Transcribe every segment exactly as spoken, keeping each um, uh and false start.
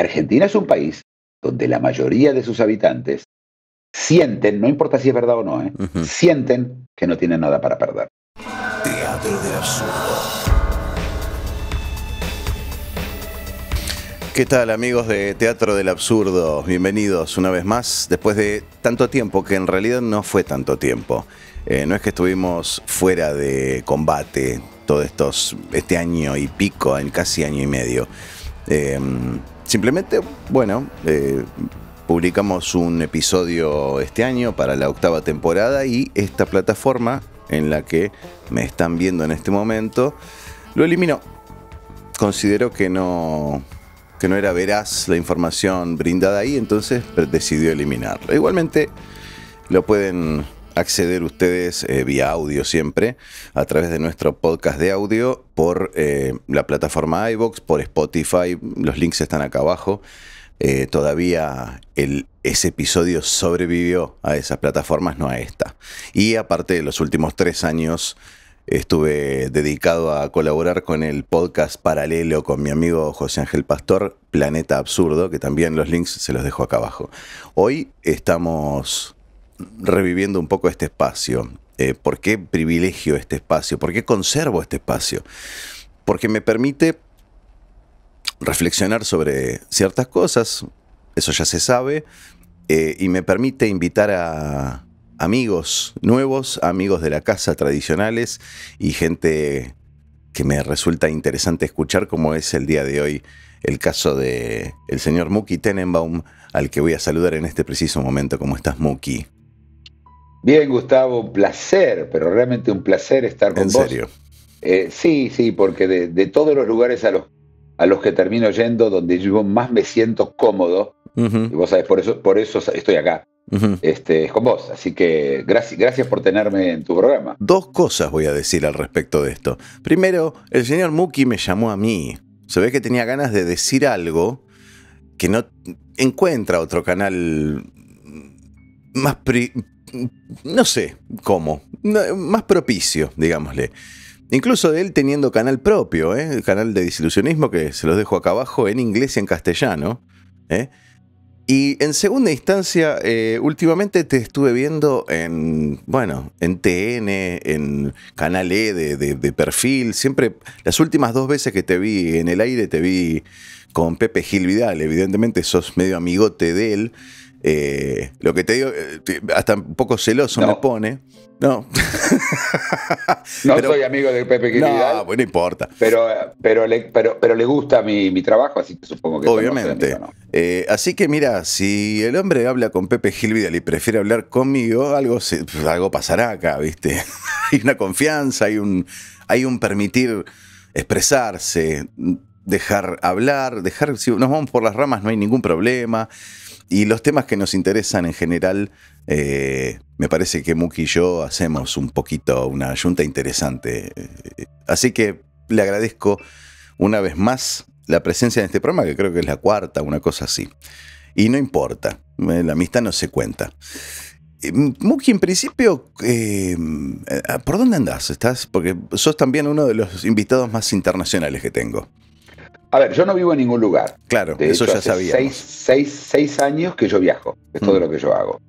Argentina es un país donde la mayoría de sus habitantes sienten, no importa si es verdad o no, ¿eh? Uh-huh. Sienten que no tienen nada para perder. Teatro del Absurdo. ¿Qué tal, amigos de Teatro del Absurdo? Bienvenidos una vez más, después de tanto tiempo, que en realidad no fue tanto tiempo. Eh, no es que estuvimos fuera de combate todo estos, este año y pico, en casi año y medio. Eh, simplemente, bueno, eh, publicamos un episodio este año para la octava temporada y esta plataforma en la que me están viendo en este momento lo eliminó. Considero que no... que no era veraz la información brindada ahí, entonces decidió eliminarlo. Igualmente lo pueden acceder ustedes eh, vía audio siempre, a través de nuestro podcast de audio, por eh, la plataforma iVoox, por Spotify, los links están acá abajo. Eh, todavía el, ese episodio sobrevivió a esas plataformas, no a esta. Y aparte de los últimos tres años, estuve dedicado a colaborar con el podcast paralelo con mi amigo José Ángel Pastor, Planeta Absurdo, que también los links se los dejo acá abajo. Hoy estamos reviviendo un poco este espacio. Eh, ¿Por qué privilegio este espacio? ¿Por qué conservo este espacio? Porque me permite reflexionar sobre ciertas cosas, eso ya se sabe, eh, y me permite invitar a... amigos nuevos, amigos de la casa tradicionales y gente que me resulta interesante escuchar, como es el día de hoy el caso de el señor Muki Tenenbaum, al que voy a saludar en este preciso momento. ¿Cómo estás, Muki? Bien, Gustavo, un placer, pero realmente un placer estar con ¿En vos. ¿En serio? Eh, sí, sí, porque de, de todos los lugares a los, a los que termino yendo, donde yo más me siento cómodo, uh-huh. y vos sabés, por eso, por eso estoy acá. Uh-huh. Este, es con vos, así que gracias, gracias por tenerme en tu programa. Dos cosas voy a decir al respecto de esto. Primero, el señor Muki me llamó a mí. Se ve que tenía ganas de decir algo que no encuentra otro canal más pri... no sé cómo, más propicio, digámosle. Incluso él teniendo canal propio, ¿eh? El canal de disilusionismo, que se los dejo acá abajo, en inglés y en castellano, ¿eh? Y en segunda instancia, eh, últimamente te estuve viendo en, bueno, en T N, en canal E de, de, de Perfil. Siempre, las últimas dos veces que te vi en el aire, te vi con Pepe Gil Vidal. Evidentemente sos medio amigote de él. Eh, lo que te digo, hasta un poco celoso no. me pone. No. No pero, soy amigo de Pepe Gil Vidal. No, bueno, importa. Pero, pero, le, pero, pero le gusta mi, mi trabajo, así que supongo que... Obviamente. Amigo, ¿no? eh, así que mira, si el hombre habla con Pepe Gil Vidal y prefiere hablar conmigo, algo, se, algo pasará acá, ¿viste? Hay una confianza, hay un, hay un permitir expresarse, dejar hablar, dejar... Si nos vamos por las ramas no hay ningún problema. Y los temas que nos interesan en general, eh, me parece que Muki y yo hacemos un poquito una yunta interesante. Así que le agradezco una vez más la presencia en este programa, que creo que es la cuarta, una cosa así. Y no importa, la amistad no se cuenta. Muki, en principio, eh, ¿por dónde andás? ¿Estás? Porque sos también uno de los invitados más internacionales que tengo. A ver, yo no vivo en ningún lugar. Claro, de eso hecho, ya sabía. Seis, seis, seis años que yo viajo, es mm. todo lo que yo hago.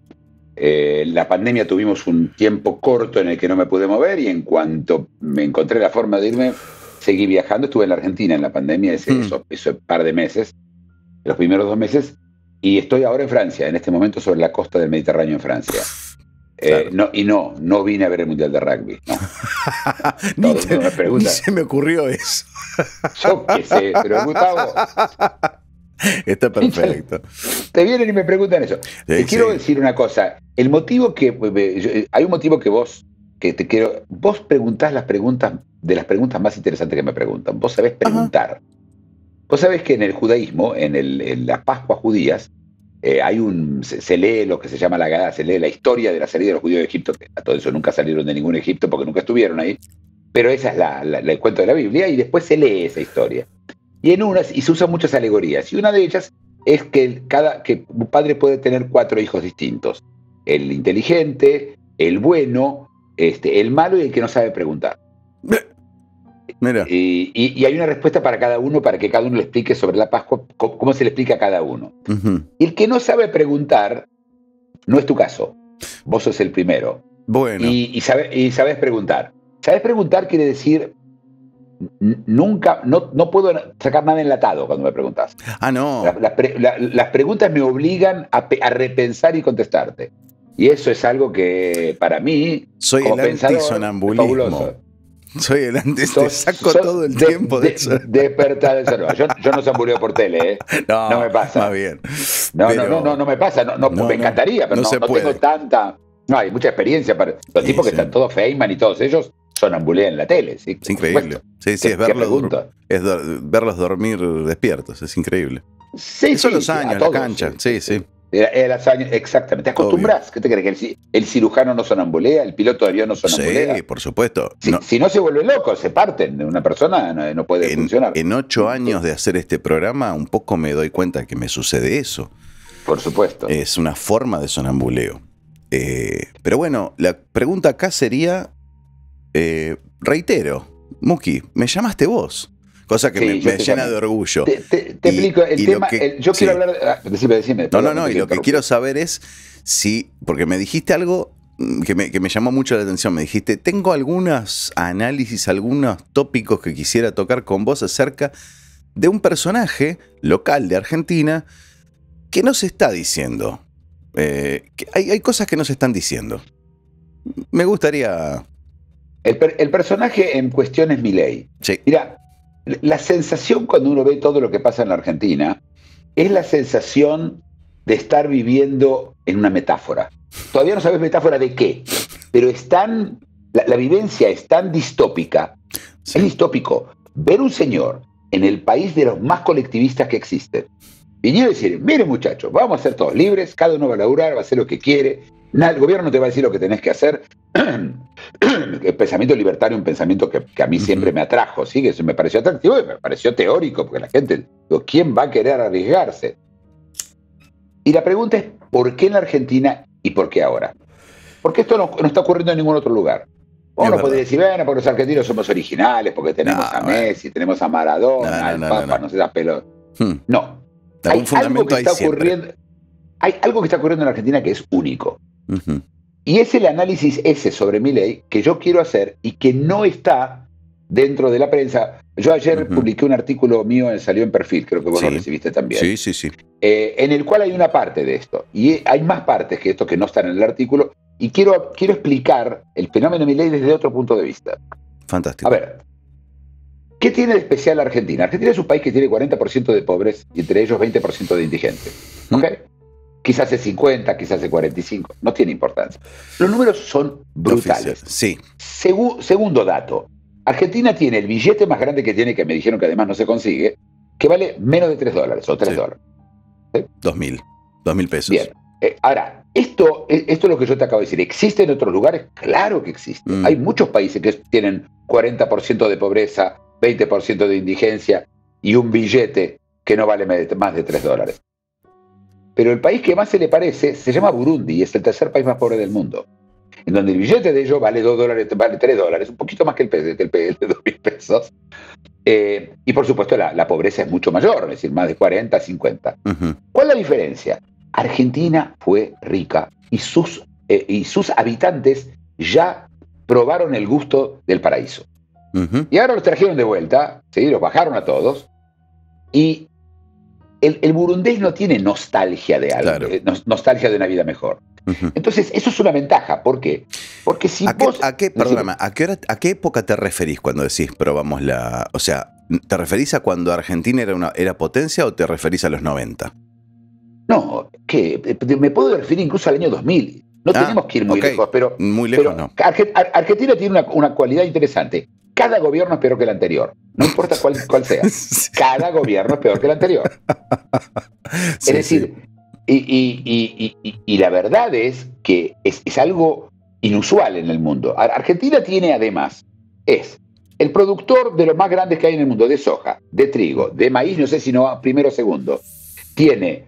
Eh, la pandemia tuvimos un tiempo corto en el que no me pude mover y en cuanto me encontré la forma de irme, seguí viajando. Estuve en la Argentina en la pandemia, ese, mm. eso, eso, par de meses, los primeros dos meses, y estoy ahora en Francia, en este momento sobre la costa del Mediterráneo en Francia. Claro. Eh, no, y no, no vine a ver el Mundial de Rugby. No. ni, Todo, te, no me preguntan. Ni se me ocurrió eso. Yo qué sé, pero Gustavo. Está perfecto. Te vienen y me preguntan eso. Sí, te sí. quiero decir una cosa. El motivo que... Yo, hay un motivo que vos... que te quiero Vos preguntás las preguntas... de las preguntas más interesantes que me preguntan. Vos sabés preguntar. Ajá. Vos sabés que en el judaísmo, en, el, en las Pascuas judías, Eh, hay un, se, se lee lo que se llama la Hagadá, se lee la historia de la salida de los judíos de Egipto, que a todo eso nunca salieron de ningún Egipto porque nunca estuvieron ahí, pero esa es la, la, la, el cuento de la Biblia, y después se lee esa historia. Y en unas, y se usan muchas alegorías, y una de ellas es que, cada, que un padre puede tener cuatro hijos distintos: el inteligente, el bueno, este, el malo y el que no sabe preguntar. Mira. Y, y, y hay una respuesta para cada uno, para que cada uno le explique sobre la Pascua, cómo, cómo se le explica a cada uno. Uh-huh. Y el que no sabe preguntar, no es tu caso. Vos sos el primero. Bueno. Y, y, sabe, y sabes preguntar. Sabes preguntar quiere decir... Nunca, no, no puedo sacar nada enlatado cuando me preguntas. Ah, no. La, la pre, la, las preguntas me obligan a, pe, a repensar y contestarte. Y eso es algo que para mí, soy como el antisonambulismo. Soy el antes, te saco sos, todo el de, tiempo de, de eso. Despertar el cerebro. Yo, yo no zambuleo por tele, ¿eh? No, no me pasa. Más bien. No, pero, no, no, no, no me pasa. No, no, no, me encantaría, pero no, no, no tengo tanta. No, hay mucha experiencia para los tipos sí, que sí. están todos Feynman y todos ellos. Sonambulean en la tele. ¿Sí? Es increíble. Sí, sí, es verlos, es verlos dormir despiertos, es increíble. Sí, son sí, los años, todos, la cancha. Sí, sí. sí. Era, era los años, exactamente. Te acostumbras. ¿Qué te crees? ¿Que el, el cirujano no sonambulea? ¿El piloto de avión no sonambulea? Sí, por supuesto. Si no, si no se vuelve loco, se parten. Una persona no, no puede en, funcionar. En ocho años de hacer este programa, un poco me doy cuenta que me sucede eso. Por supuesto. Es una forma de sonambuleo. Eh, pero bueno, la pregunta acá sería... Eh, reitero, Muki, me llamaste vos, cosa que sí, me, me llena llamé. de orgullo. Te, te, te y, explico el tema. Que, el, yo sí. quiero hablar. Ah, decime, decime. No, perdón, no, no. Y lo que quiero saber es si, porque me dijiste algo que me, que me llamó mucho la atención. Me dijiste, tengo algunos análisis, algunos tópicos que quisiera tocar con vos acerca de un personaje local de Argentina que nos está diciendo. Eh, que hay, hay cosas que nos están diciendo. Me gustaría. El, per, el personaje en cuestión es Milei. Sí. Mira, la sensación cuando uno ve todo lo que pasa en la Argentina es la sensación de estar viviendo en una metáfora. Todavía no sabes metáfora de qué, pero es tan, la, la vivencia es tan distópica. Sí. Es distópico. Ver un señor en el país de los más colectivistas que existen, vinieron a decir, miren muchachos, vamos a ser todos libres, cada uno va a laburar, va a hacer lo que quiere. Nada, el gobierno no te va a decir lo que tenés que hacer. El pensamiento libertario es un pensamiento que, que a mí uh-huh. siempre me atrajo, ¿sí? Que me pareció atractivo y me pareció teórico, porque la gente, ¿quién va a querer arriesgarse? Y la pregunta es, ¿por qué en la Argentina y por qué ahora? Porque esto no, no está ocurriendo en ningún otro lugar. Uno podría decir, bueno, porque los argentinos somos originales, porque tenemos no, a Messi, tenemos a Maradona, no, al no, Papa, no, no. no se da pelo. Hmm. No, hay algo que está ocurriendo, hay algo que está ocurriendo en la Argentina que es único. Uh-huh. Y es el análisis ese sobre Milei que yo quiero hacer y que no está dentro de la prensa. Yo ayer uh-huh. publiqué un artículo mío, salió en Perfil, creo que vos sí. lo recibiste también. Sí, sí, sí. Eh, en el cual hay una parte de esto. Y hay más partes que esto que no están en el artículo. Y quiero, quiero explicar el fenómeno de Milei desde otro punto de vista. Fantástico. A ver, ¿qué tiene de especial la Argentina? Argentina es un país que tiene cuarenta por ciento de pobres y entre ellos veinte por ciento de indigentes. ¿Ok? Uh-huh. Quizás es cincuenta, quizás es cuarenta y cinco, no tiene importancia. Los números son brutales. Sí. Segu- segundo dato, Argentina tiene el billete más grande que tiene, que me dijeron que además no se consigue, que vale menos de tres dólares o tres sí. dólares. ¿Sí? dos mil, dos mil pesos. Bien, eh, ahora, esto, esto es lo que yo te acabo de decir. ¿Existe en otros lugares? Claro que existe. Mm. Hay muchos países que tienen cuarenta por ciento de pobreza, veinte por ciento de indigencia y un billete que no vale más de tres dólares. Pero el país que más se le parece se llama Burundi y es el tercer país más pobre del mundo. En donde el billete de ellos vale dos dólares, vale tres dólares, un poquito más que el P L, que el P L de dos mil pesos. Eh, y por supuesto la, la pobreza es mucho mayor, es decir, más de cuarenta, cincuenta. Uh-huh. ¿Cuál es la diferencia? Argentina fue rica y sus, eh, y sus habitantes ya probaron el gusto del paraíso. Uh-huh. Y ahora los trajeron de vuelta, ¿sí? Los bajaron a todos y... El, el burundés no tiene nostalgia de algo, claro. eh, no, nostalgia de una vida mejor. Uh-huh. Entonces, eso es una ventaja. ¿Por qué? Porque si ¿A vos... Qué, a, qué, perdóname, ¿a, qué hora, ¿a qué época te referís cuando decís probamos la... O sea, ¿te referís a cuando Argentina era, una, era potencia o te referís a los noventa? No, que me puedo referir incluso al año dos mil. No ah, tenemos que ir muy okay. lejos, pero... Muy lejos pero no. Arge, Ar, Argentina tiene una, una cualidad interesante. Cada gobierno es peor que el anterior. No importa cuál, cuál sea. Cada gobierno es peor que el anterior. Sí, es decir, sí. y, y, y, y, y la verdad es que es, es algo inusual en el mundo. Argentina tiene además, es el productor de los más grandes que hay en el mundo, de soja, de trigo, de maíz, no sé si no primero o segundo. Tiene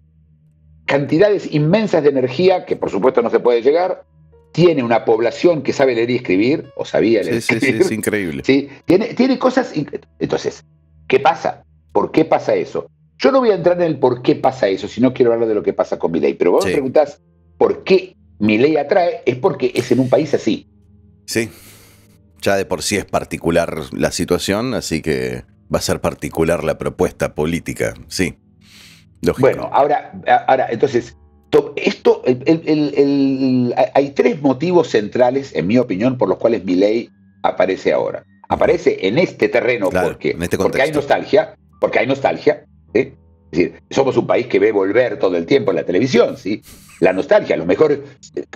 cantidades inmensas de energía que por supuesto no se puede llegar, tiene una población que sabe leer y escribir, o sabía leer y escribir. Sí, sí, sí, es increíble. ¿Sí? Tiene, tiene cosas... Entonces, ¿qué pasa? ¿Por qué pasa eso? Yo no voy a entrar en el por qué pasa eso, si no quiero hablar de lo que pasa con Milei, pero vos sí. me preguntás por qué Milei atrae, es porque es en un país así. Sí, ya de por sí es particular la situación, así que va a ser particular la propuesta política, sí. Lógico. Bueno, ahora, ahora entonces... Esto, el, el, el, el, hay tres motivos centrales, en mi opinión, por los cuales Milei aparece ahora. Aparece en este terreno, claro, porque, en este porque hay nostalgia, porque hay nostalgia, ¿sí? Es decir, somos un país que ve volver todo el tiempo en la televisión, ¿sí? La nostalgia, los mejores,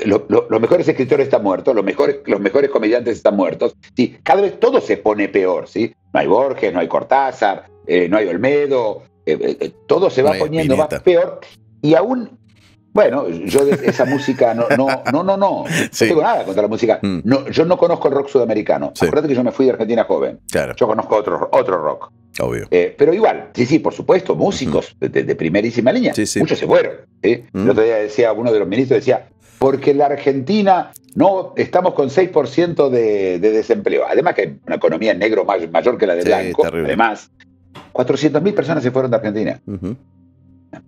los, los mejores escritores están muertos, los mejores, los mejores comediantes están muertos, ¿sí? Cada vez todo se pone peor, ¿sí? No hay Borges, no hay Cortázar, eh, no hay Olmedo, eh, eh, todo se va no poniendo más peor, y aún... Bueno, yo de esa música, no, no, no, no, no, sí. no tengo nada contra la música. Mm. No, yo no conozco el rock sudamericano. Sí. Acuérdate que yo me fui de Argentina joven. Claro. Yo conozco otro, otro rock. Obvio. Eh, pero igual, sí, sí, por supuesto, músicos uh-huh. de, de primerísima línea. Sí, sí. Muchos se fueron. ¿Sí? Uh-huh. El otro día decía, uno de los ministros decía, porque en la Argentina no estamos con seis por ciento de, de desempleo. Además que hay una economía en negro mayor, mayor que la de sí, blanco. Terrible. Además, cuatrocientas mil personas se fueron de Argentina. Uh-huh.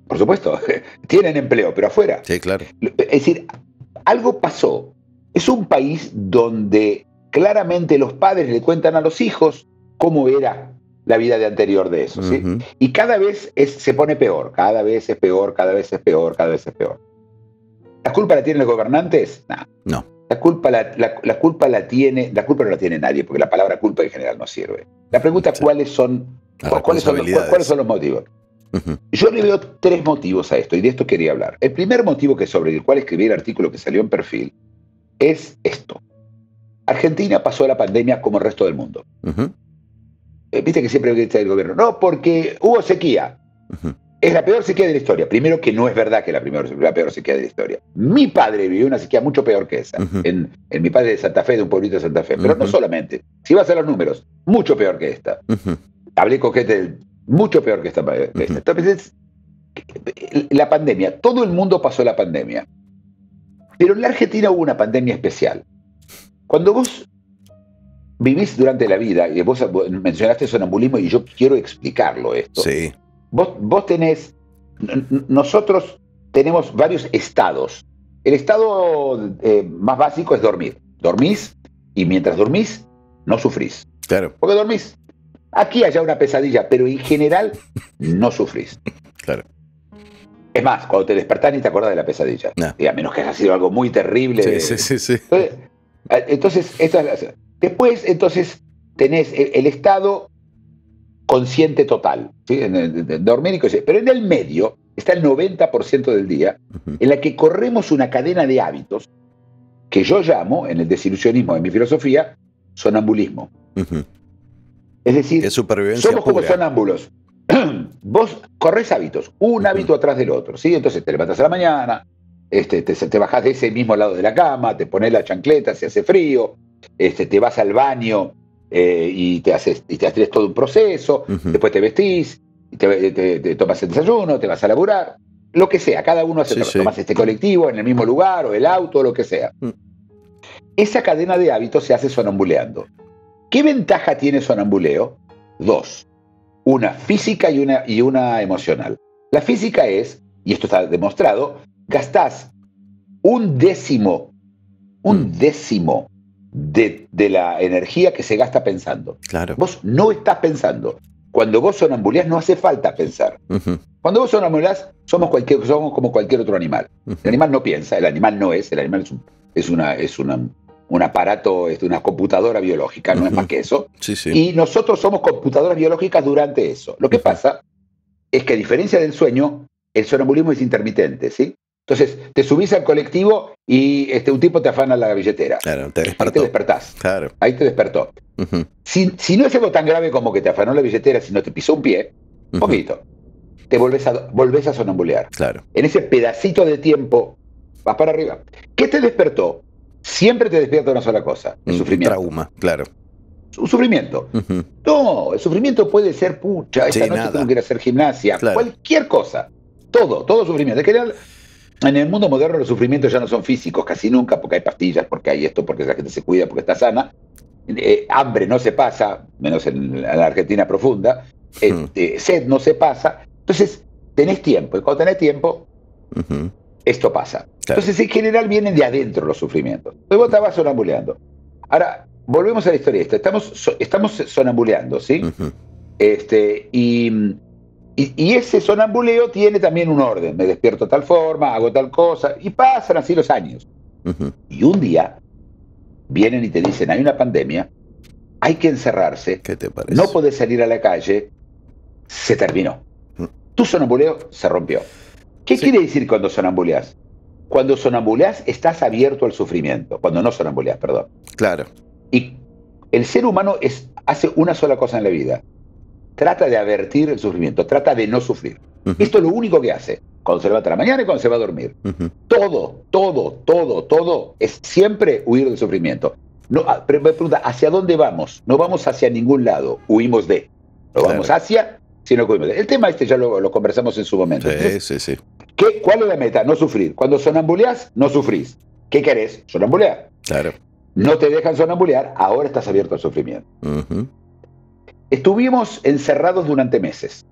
Por supuesto, tienen empleo, pero afuera. Sí, claro. Es decir, algo pasó. Es un país donde claramente los padres le cuentan a los hijos cómo era la vida de anterior de eso, ¿sí? Uh-huh. Y cada vez es, se pone peor, cada vez es peor, cada vez es peor, cada vez es peor. ¿La culpa la tienen los gobernantes? Nah. No. La culpa la, la, la culpa la tiene, la culpa no la tiene nadie, porque la palabra culpa en general no sirve. La pregunta es sí. ¿cuáles son, cuáles son los, cuáles son los motivos? Uh-huh. Yo le veo tres motivos a esto, y de esto quería hablar. El primer motivo que sobre el cual escribí el artículo que salió en Perfil es esto. Argentina pasó la pandemia como el resto del mundo. Uh-huh. Viste que siempre dice el gobierno, no, porque hubo sequía. Uh-huh. Es la peor sequía de la historia. Primero que no es verdad que es la, la peor sequía de la historia. Mi padre vivió una sequía mucho peor que esa. Uh-huh. en, en mi padre de Santa Fe, de un pueblito de Santa Fe. Pero uh-huh. no solamente. Si vas a los números, mucho peor que esta. Uh-huh. Hablé con gente del... Mucho peor que esta. Que esta. Entonces, la pandemia. Todo el mundo pasó la pandemia. Pero en la Argentina hubo una pandemia especial. Cuando vos vivís durante la vida, y vos mencionaste sonambulismo, y yo quiero explicarlo esto. Sí. Vos, vos tenés... Nosotros tenemos varios estados. El estado eh, más básico es dormir. Dormís, y mientras dormís, no sufrís. Claro. Porque dormís. Aquí haya una pesadilla, pero en general no sufrís. Claro. Es más, cuando te despertás ni te acordás de la pesadilla. No. Y a menos que haya sido algo muy terrible. Sí, de... sí, sí, sí. Entonces, entonces esta es la... después entonces tenés el, el estado consciente total. ¿Sí? Dormir y consciente. Pero en el medio está el noventa por ciento del día uh-huh. en la que corremos una cadena de hábitos que yo llamo, en el desilusionismo de mi filosofía, sonambulismo. Uh-huh. Es decir, somos como sonámbulos. Vos corres hábitos, un uh-huh. hábito atrás del otro, ¿sí? Entonces te levantas a la mañana, este, te, te bajás de ese mismo lado de la cama, te pones la chancleta, se hace frío, este, te vas al baño eh, y, te haces, y te haces todo un proceso, uh-huh. después te vestís, te, te, te tomas el desayuno, te vas a laburar, lo que sea, cada uno hace, sí, sí. tomás este colectivo en el mismo lugar, o el auto, o lo que sea. Uh-huh. Esa cadena de hábitos se hace sonambuleando. ¿Qué ventaja tiene sonambuleo? Dos. Una física y una, y una emocional. La física es, y esto está demostrado, gastás un décimo, un décimo de, de la energía que se gasta pensando. Claro. Vos no estás pensando. Cuando vos sonambuleás no hace falta pensar. Uh-huh. Cuando vos sonambuleás somos, cualquier, somos como cualquier otro animal. Uh-huh. El animal no piensa, el animal no es, el animal es, un, es una... Es una un aparato, una computadora biológica, no uh-huh. es más que eso. Sí, sí. Y nosotros somos computadoras biológicas durante eso. Lo que uh-huh. pasa es que a diferencia del sueño, el sonambulismo es intermitente, ¿sí? Entonces, te subís al colectivo y este, un tipo te afana la billetera. Claro, te despertó. Ahí te despertás. Claro. Ahí te despertó. Uh-huh. Si, si no es algo tan grave como que te afanó la billetera, sino te pisó un pie, un uh-huh. poquito, te volvés a, volvés a sonambulear. Claro. En ese pedacito de tiempo vas para arriba. ¿Qué te despertó? Siempre te despierta una sola cosa, el sufrimiento. Trauma, claro. Un sufrimiento. Uh-huh. No, el sufrimiento puede ser, pucha, esta sí, noche nada. Tengo que ir a hacer gimnasia, claro. Cualquier cosa. Todo, todo sufrimiento. En general, En el mundo moderno los sufrimientos ya no son físicos, casi nunca, porque hay pastillas, porque hay esto, porque la gente se cuida, porque está sana. Eh, hambre no se pasa, menos en la Argentina profunda. Este, uh-huh. Sed no se pasa. Entonces, tenés tiempo. Y cuando tenés tiempo, uh-huh. esto pasa. Claro. Entonces, en general, vienen de adentro los sufrimientos. Entonces, vos te vas sonambuleando. Ahora, volvemos a la historia esta. Estamos, so, estamos sonambuleando, ¿sí? Uh-huh. Este, y... Y, y ese sonambuleo tiene también un orden. Me despierto de tal forma, hago tal cosa, y pasan así los años. Uh-huh. Y un día vienen y te dicen, hay una pandemia, hay que encerrarse, ¿qué te parece? No podés salir a la calle, se terminó. Uh-huh. Tu sonambuleo se rompió. ¿Qué sí. quiere decir cuando sonambuleás? Cuando sonambuleás estás abierto al sufrimiento, cuando no sonambuleás, perdón. Claro. Y el ser humano es, hace una sola cosa en la vida. Trata de advertir el sufrimiento, trata de no sufrir. Uh-huh. Esto es lo único que hace. Cuando se levanta la mañana y cuando se va a dormir. Uh-huh. Todo, todo, todo, todo es siempre huir del sufrimiento. No, pero me pregunta, ¿hacia dónde vamos? No vamos hacia ningún lado, huimos de. No claro. vamos hacia, sino que huimos de. El tema este ya lo, lo conversamos en su momento. Sí, Entonces, sí, sí. ¿qué, ¿Cuál es la meta? No sufrir. Cuando sonambuleás, no sufrís. ¿Qué querés? Sonambulear. Claro. No te dejan sonambulear, ahora estás abierto al sufrimiento. Uh-huh. Estuvimos encerrados durante meses.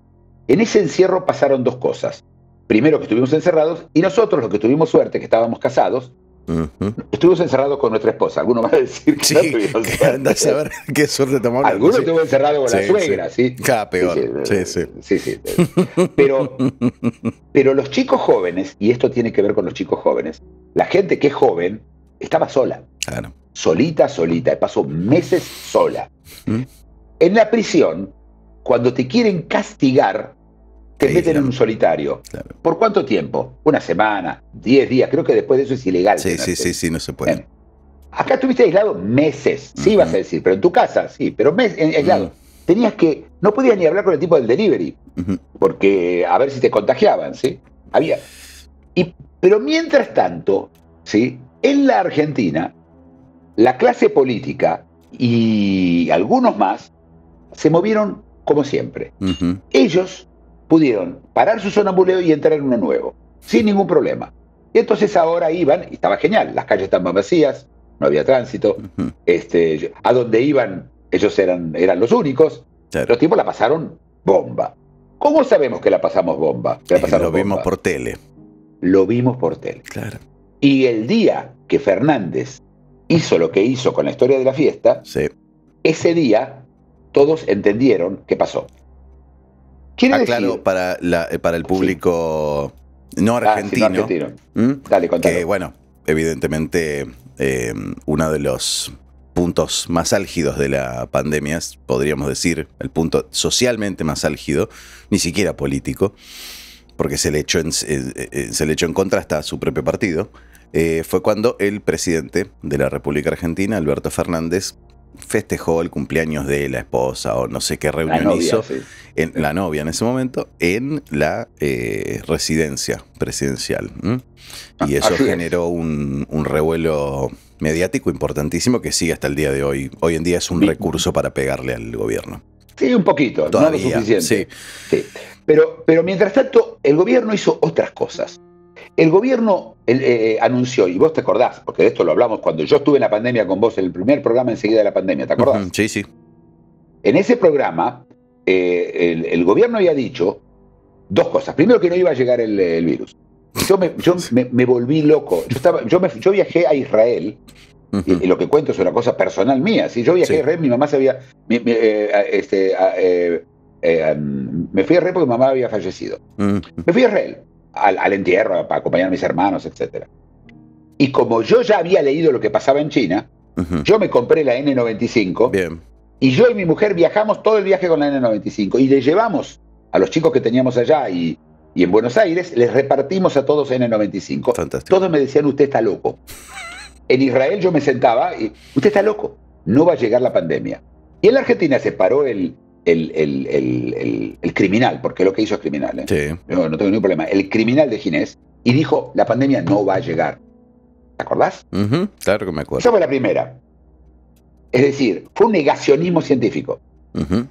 En ese encierro pasaron dos cosas. Primero, que estuvimos encerrados, y nosotros, los que tuvimos suerte, que estábamos casados, uh-huh. estuvimos encerrados con nuestra esposa. Algunos van a decir que sí, no tuvimos suerte. Anda a saber qué suerte tomamos. Algunos sí. estuvimos encerrados con sí, la suegra, ¿sí? ¿sí? Cada peor. Sí, sí. sí. sí, sí, sí. Pero, pero los chicos jóvenes, y esto tiene que ver con los chicos jóvenes, la gente que es joven estaba sola. Claro. Solita, solita. Pasó meses sola. ¿Mm? En la prisión, cuando te quieren castigar, te sí, meten claro. en un solitario. Claro. ¿Por cuánto tiempo? Una semana, diez días. Creo que después de eso es ilegal. Sí, sí, sí, sí, no se puede. Bien. Acá estuviste aislado meses, sí, uh-huh. vas a decir, pero en tu casa, sí, pero meses, aislado. Uh-huh. Tenías que, no podías ni hablar con el tipo del delivery, uh-huh. porque a ver si te contagiaban, ¿sí? Había. Y, pero mientras tanto, ¿sí? En la Argentina, la clase política y algunos más, se movieron como siempre. Uh-huh. Ellos pudieron parar su sonambuleo y entrar en uno nuevo, sin ningún problema. Y entonces ahora iban, y estaba genial, las calles estaban vacías, no había tránsito, uh-huh. este, a donde iban ellos eran, eran los únicos, claro. los tipos la pasaron bomba. ¿Cómo sabemos que la pasamos bomba? Que la pasaron eh, lo bomba. vimos por tele. Lo vimos por tele. Claro. Y el día que Fernández hizo lo que hizo con la historia de la fiesta, sí. ese día... todos entendieron qué pasó. Quiere ah, decir... Claro, para, la, para el público sí. no argentino. Ah, sí, no argentino. ¿Mm? Dale, contalo. Que, bueno, evidentemente, eh, uno de los puntos más álgidos de la pandemia, podríamos decir, el punto socialmente más álgido, ni siquiera político, porque se le echó en, se le echó en contra hasta su propio partido, eh, fue cuando el presidente de la República Argentina, Alberto Fernández, festejó el cumpleaños de la esposa o no sé qué reunión la novia, hizo sí. en, la novia en ese momento en la eh, residencia presidencial ¿Mm? y eso Así generó es. un, un revuelo mediático importantísimo que sigue hasta el día de hoy. Hoy en día es un sí. recurso para pegarle al gobierno. Sí, un poquito, Todavía, no lo suficiente. Sí. Sí. Pero, pero mientras tanto el gobierno hizo otras cosas. El gobierno el, eh, anunció, y vos te acordás, porque de esto lo hablamos cuando yo estuve en la pandemia con vos, en el primer programa enseguida de la pandemia, ¿te acordás? Uh-huh, sí, sí. En ese programa, eh, el, el gobierno había dicho dos cosas. Primero, que no iba a llegar el, el virus. Yo me, yo me, me volví loco. Yo, estaba, yo, me, yo viajé a Israel, uh-huh. y, y lo que cuento es una cosa personal mía. ¿sí? Yo viajé sí. a Israel, mi mamá se había... Mi, mi, eh, este, eh, eh, me fui a Israel porque mi mamá había fallecido. Uh-huh. Me fui a Israel. Al, al entierro, para acompañar a mis hermanos, etcétera. Y como yo ya había leído lo que pasaba en China, uh-huh. yo me compré la N noventa y cinco. Bien. Y yo y mi mujer viajamos todo el viaje con la N noventa y cinco. Y le llevamos a los chicos que teníamos allá y, y en Buenos Aires, les repartimos a todos N noventa y cinco. Fantástico. Todos me decían, usted está loco. En Israel yo me sentaba y, usted está loco, no va a llegar la pandemia. Y en la Argentina se paró el... El, el, el, el, el criminal, porque lo que hizo es criminal, ¿eh? sí. no, no tengo ningún problema, el criminal de Ginés, y dijo, la pandemia no va a llegar. ¿Te acordás? Uh-huh, claro que me acuerdo. Esa fue la primera. Es decir, fue un negacionismo científico. Uh-huh.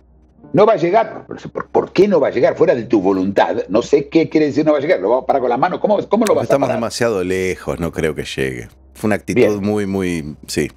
No va a llegar. ¿Por qué no va a llegar? Fuera de tu voluntad. No sé qué quiere decir no va a llegar. Lo vamos a parar con la mano. ¿Cómo, cómo lo vas Estamos a parar? Demasiado lejos. No creo que llegue. Fue una actitud Bien. muy, muy... Sí.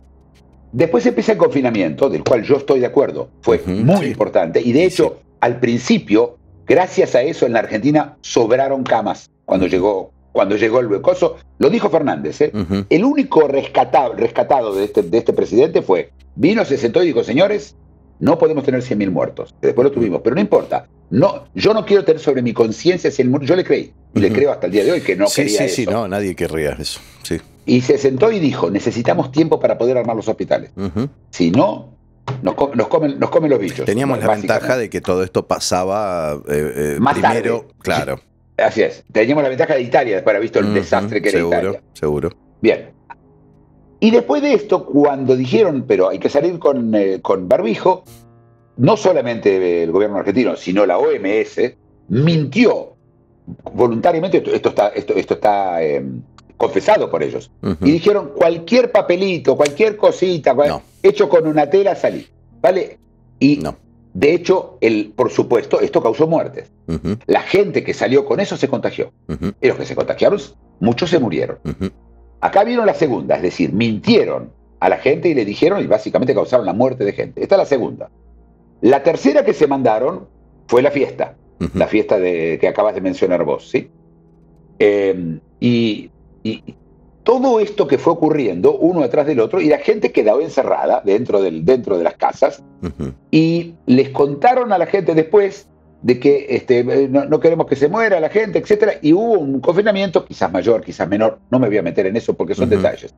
Después empieza el confinamiento, del cual yo estoy de acuerdo. Fue uh-huh, muy sí. importante. Y de hecho, sí. al principio, gracias a eso, en la Argentina sobraron camas cuando llegó... Cuando llegó el becoso, lo dijo Fernández, ¿eh? Uh-huh. El único rescatado, rescatado de, este, de este presidente fue, vino, se sentó y dijo, señores, no podemos tener cien mil muertos. Después lo tuvimos, pero no importa. No, yo no quiero tener sobre mi conciencia cien mil muertos. Yo le creí, uh-huh. le creo hasta el día de hoy que no sí, quería sí, eso. Sí, sí, no, nadie querría eso. Sí. Y se sentó y dijo, necesitamos tiempo para poder armar los hospitales. Uh-huh. Si no... Nos comen, nos, comen, nos comen los bichos. Teníamos la ventaja de que todo esto pasaba eh, eh, más primero, tarde. Claro. Así es, teníamos la ventaja de Italia después de haber visto el uh-huh, desastre que era seguro, Italia. Seguro, seguro. Bien. Y después de esto, cuando dijeron, pero hay que salir con, eh, con barbijo, no solamente el gobierno argentino, sino la O M S, mintió voluntariamente, esto, esto está, esto, esto está eh, confesado por ellos, uh-huh. y dijeron cualquier papelito, cualquier cosita, cual, no. hecho con una tela, salí. ¿Vale? Y... No. De hecho, el, por supuesto, esto causó muertes. Uh-huh. La gente que salió con eso se contagió. Uh-huh. Y los que se contagiaron, muchos se murieron. Uh-huh. Acá vieron la segunda, es decir, mintieron a la gente y le dijeron, y básicamente causaron la muerte de gente. Esta es la segunda. La tercera que se mandaron fue la fiesta. Uh-huh. La fiesta de, que acabas de mencionar vos, ¿sí? Eh, y, y todo esto que fue ocurriendo, uno detrás del otro, y la gente quedó encerrada dentro, del, dentro de las casas, uh-huh. y les contaron a la gente después de que este, no, no queremos que se muera la gente, etcétera, y hubo un confinamiento, quizás mayor, quizás menor, no me voy a meter en eso porque son uh-huh. detalles.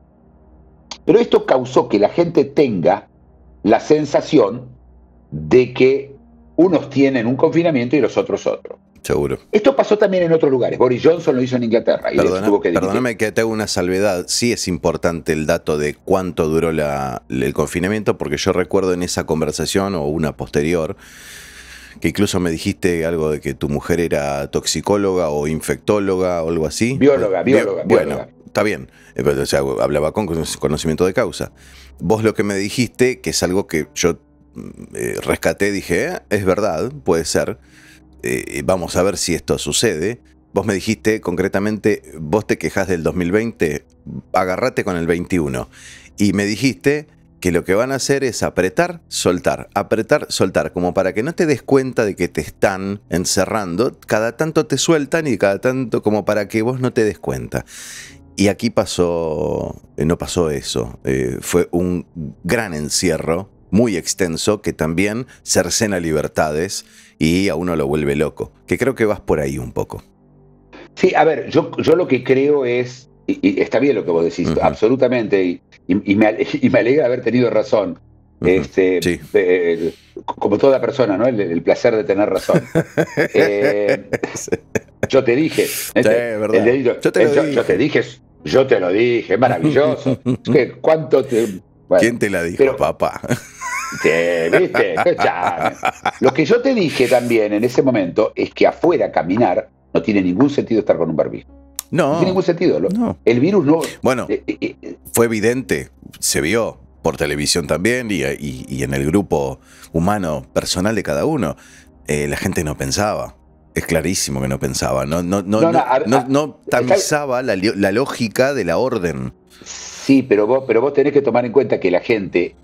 Pero esto causó que la gente tenga la sensación de que unos tienen un confinamiento y los otros otro. Seguro. Esto pasó también en otros lugares. Boris Johnson lo hizo en Inglaterra. Y Perdona, tuvo que perdóname que te hago una salvedad. Sí es importante el dato de cuánto duró la, el confinamiento, porque yo recuerdo en esa conversación o una posterior que incluso me dijiste algo de que tu mujer era toxicóloga o infectóloga o algo así. Bióloga, bióloga, Bi bióloga. Bueno, está bien. O sea, hablaba con conocimiento de causa. Vos lo que me dijiste, que es algo que yo eh, rescaté, dije, eh, es verdad, puede ser. Eh, vamos a ver si esto sucede. Vos me dijiste concretamente, vos te quejás del dos mil veinte, agarrate con el veintiuno. Y me dijiste que lo que van a hacer es apretar, soltar, apretar, soltar, como para que no te des cuenta de que te están encerrando. Cada tanto te sueltan y cada tanto como para que vos no te des cuenta. Y aquí pasó, eh, no pasó eso. Eh, fue un gran encierro, muy extenso, que también cercena libertades y a uno lo vuelve loco, que creo que vas por ahí un poco. Sí, a ver, yo, yo lo que creo es, y, y está bien lo que vos decís, uh-huh. absolutamente, y, y, y, me, y me alegra haber tenido razón, uh-huh. este, sí. eh, como toda persona, ¿no? El, el placer de tener razón. eh, yo te dije, este, sí, el delito, yo, te el, yo, yo te dije, yo te lo dije, maravilloso, que cuánto te... Bueno, ¿quién te la dijo, pero, papá? Te, ¿viste? Lo que yo te dije también en ese momento es que afuera caminar no tiene ningún sentido estar con un barbijo. No. No tiene ningún sentido. No. El virus no... Bueno, eh, eh, fue evidente, se vio por televisión también y, y, y en el grupo humano personal de cada uno. Eh, la gente no pensaba. Es clarísimo que no pensaba. No, no, no, no, no, a, no, no tamizaba la, la lógica de la orden. Sí, pero vos, pero vos tenés que tomar en cuenta que la gente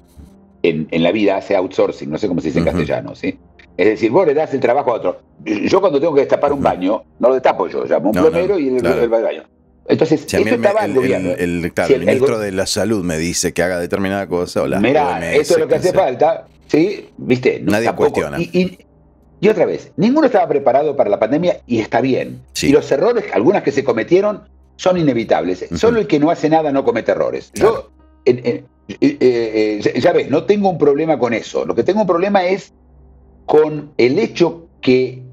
en, en la vida hace outsourcing, no sé cómo se dice en uh-huh. castellano, ¿sí? Es decir, vos le das el trabajo a otro. Yo cuando tengo que destapar uh-huh. un baño, no lo destapo yo, llamo a un no, plomero no, y el, claro. el baño. Entonces, si esto estaba el, el, el, el, claro, si el, el ministro el, de la salud me dice que haga determinada cosa, o la mirá, O M S, esto es lo que hace falta, ¿sí? ¿Viste? No, nadie tampoco, cuestiona. Y, y, y otra vez, ninguno estaba preparado para la pandemia y está bien. Sí. Y los errores, algunas que se cometieron, son inevitables. Uh-huh. Solo el que no hace nada no comete errores. Claro. Yo, eh, eh, eh, eh, ya, ya ves, no tengo un problema con eso. Lo que tengo un problema es con el hecho que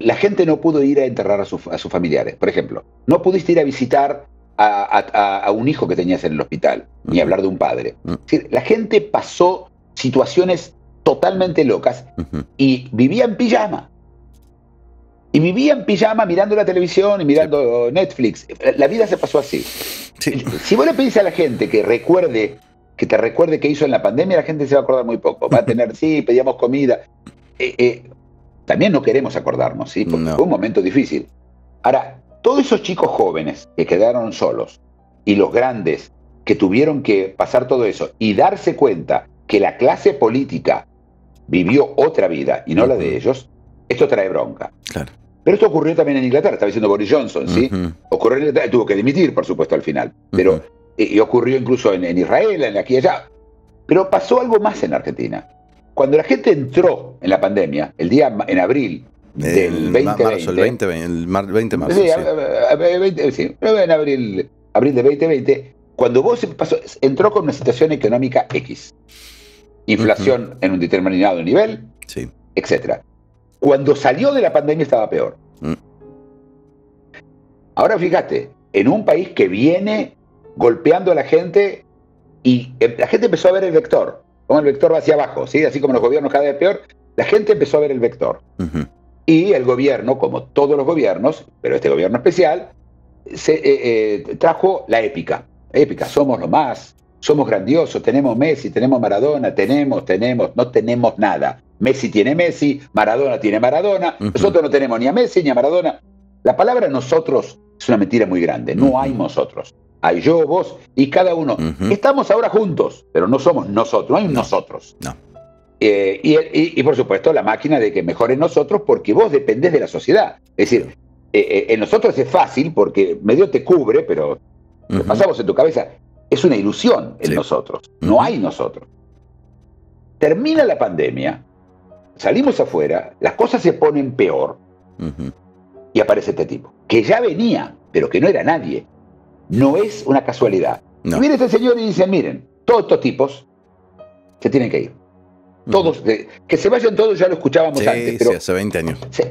la gente no pudo ir a enterrar a, su, a sus familiares. Por ejemplo, no pudiste ir a visitar a, a, a un hijo que tenías en el hospital, uh-huh. ni hablar de un padre. Uh-huh. Es decir, la gente pasó situaciones totalmente locas uh-huh. y vivía en pijama. Y vivía en pijama mirando la televisión y mirando sí. Netflix. La vida se pasó así. Sí. Si vos le pedís a la gente que recuerde que te recuerde qué hizo en la pandemia, la gente se va a acordar muy poco. Va a tener, sí, pedíamos comida. Eh, eh, también no queremos acordarnos, ¿sí? Porque no. Fue un momento difícil. Ahora, todos esos chicos jóvenes que quedaron solos y los grandes que tuvieron que pasar todo eso y darse cuenta que la clase política vivió otra vida y no la de ellos, esto trae bronca. Claro. Pero esto ocurrió también en Inglaterra, estaba diciendo Boris Johnson, ¿sí? Uh-huh. Ocurrió en Inglaterra, tuvo que dimitir, por supuesto, al final. Pero uh-huh. y ocurrió incluso en, en Israel, en aquí y allá. Pero pasó algo más en Argentina. Cuando la gente entró en la pandemia, el día en abril del veinte veinte, el veinte de marzo, sí. veinte, sí, en abril, abril del veinte veinte, cuando vos pasó, entró con una situación económica X. Inflación uh-huh. en un determinado nivel, sí. etcétera. Cuando salió de la pandemia estaba peor. Mm. Ahora fíjate, en un país que viene golpeando a la gente y la gente empezó a ver el vector, como el vector va hacia abajo, ¿sí? Así como los gobiernos cada vez peor, la gente empezó a ver el vector. Uh-huh. Y el gobierno, como todos los gobiernos, pero este gobierno especial, se, eh, eh, trajo la épica. Épica, somos lo más, somos grandiosos, tenemos Messi, tenemos Maradona, tenemos, tenemos, no tenemos nada. Messi tiene Messi, Maradona tiene Maradona, uh-huh. nosotros no tenemos ni a Messi ni a Maradona. La palabra nosotros es una mentira muy grande, no uh-huh. hay nosotros, hay yo, vos y cada uno. Uh-huh. Estamos ahora juntos, pero no somos nosotros, no hay no. nosotros. No. Eh, y, y, y por supuesto la máquina de que mejore nosotros porque vos dependés de la sociedad. Es decir, eh, eh, en nosotros es fácil porque medio te cubre, pero uh-huh. lo pasamos en tu cabeza. Es una ilusión en sí. nosotros, uh-huh. no hay nosotros. Termina la pandemia. Salimos afuera, las cosas se ponen peor uh-huh. y aparece este tipo, que ya venía, pero que no era nadie. No es una casualidad. No. Y viene este señor y dice, miren, todos estos tipos se tienen que ir. Todos, uh-huh. que se vayan todos, ya lo escuchábamos sí, antes. Pero sí, hace veinte años. Sí,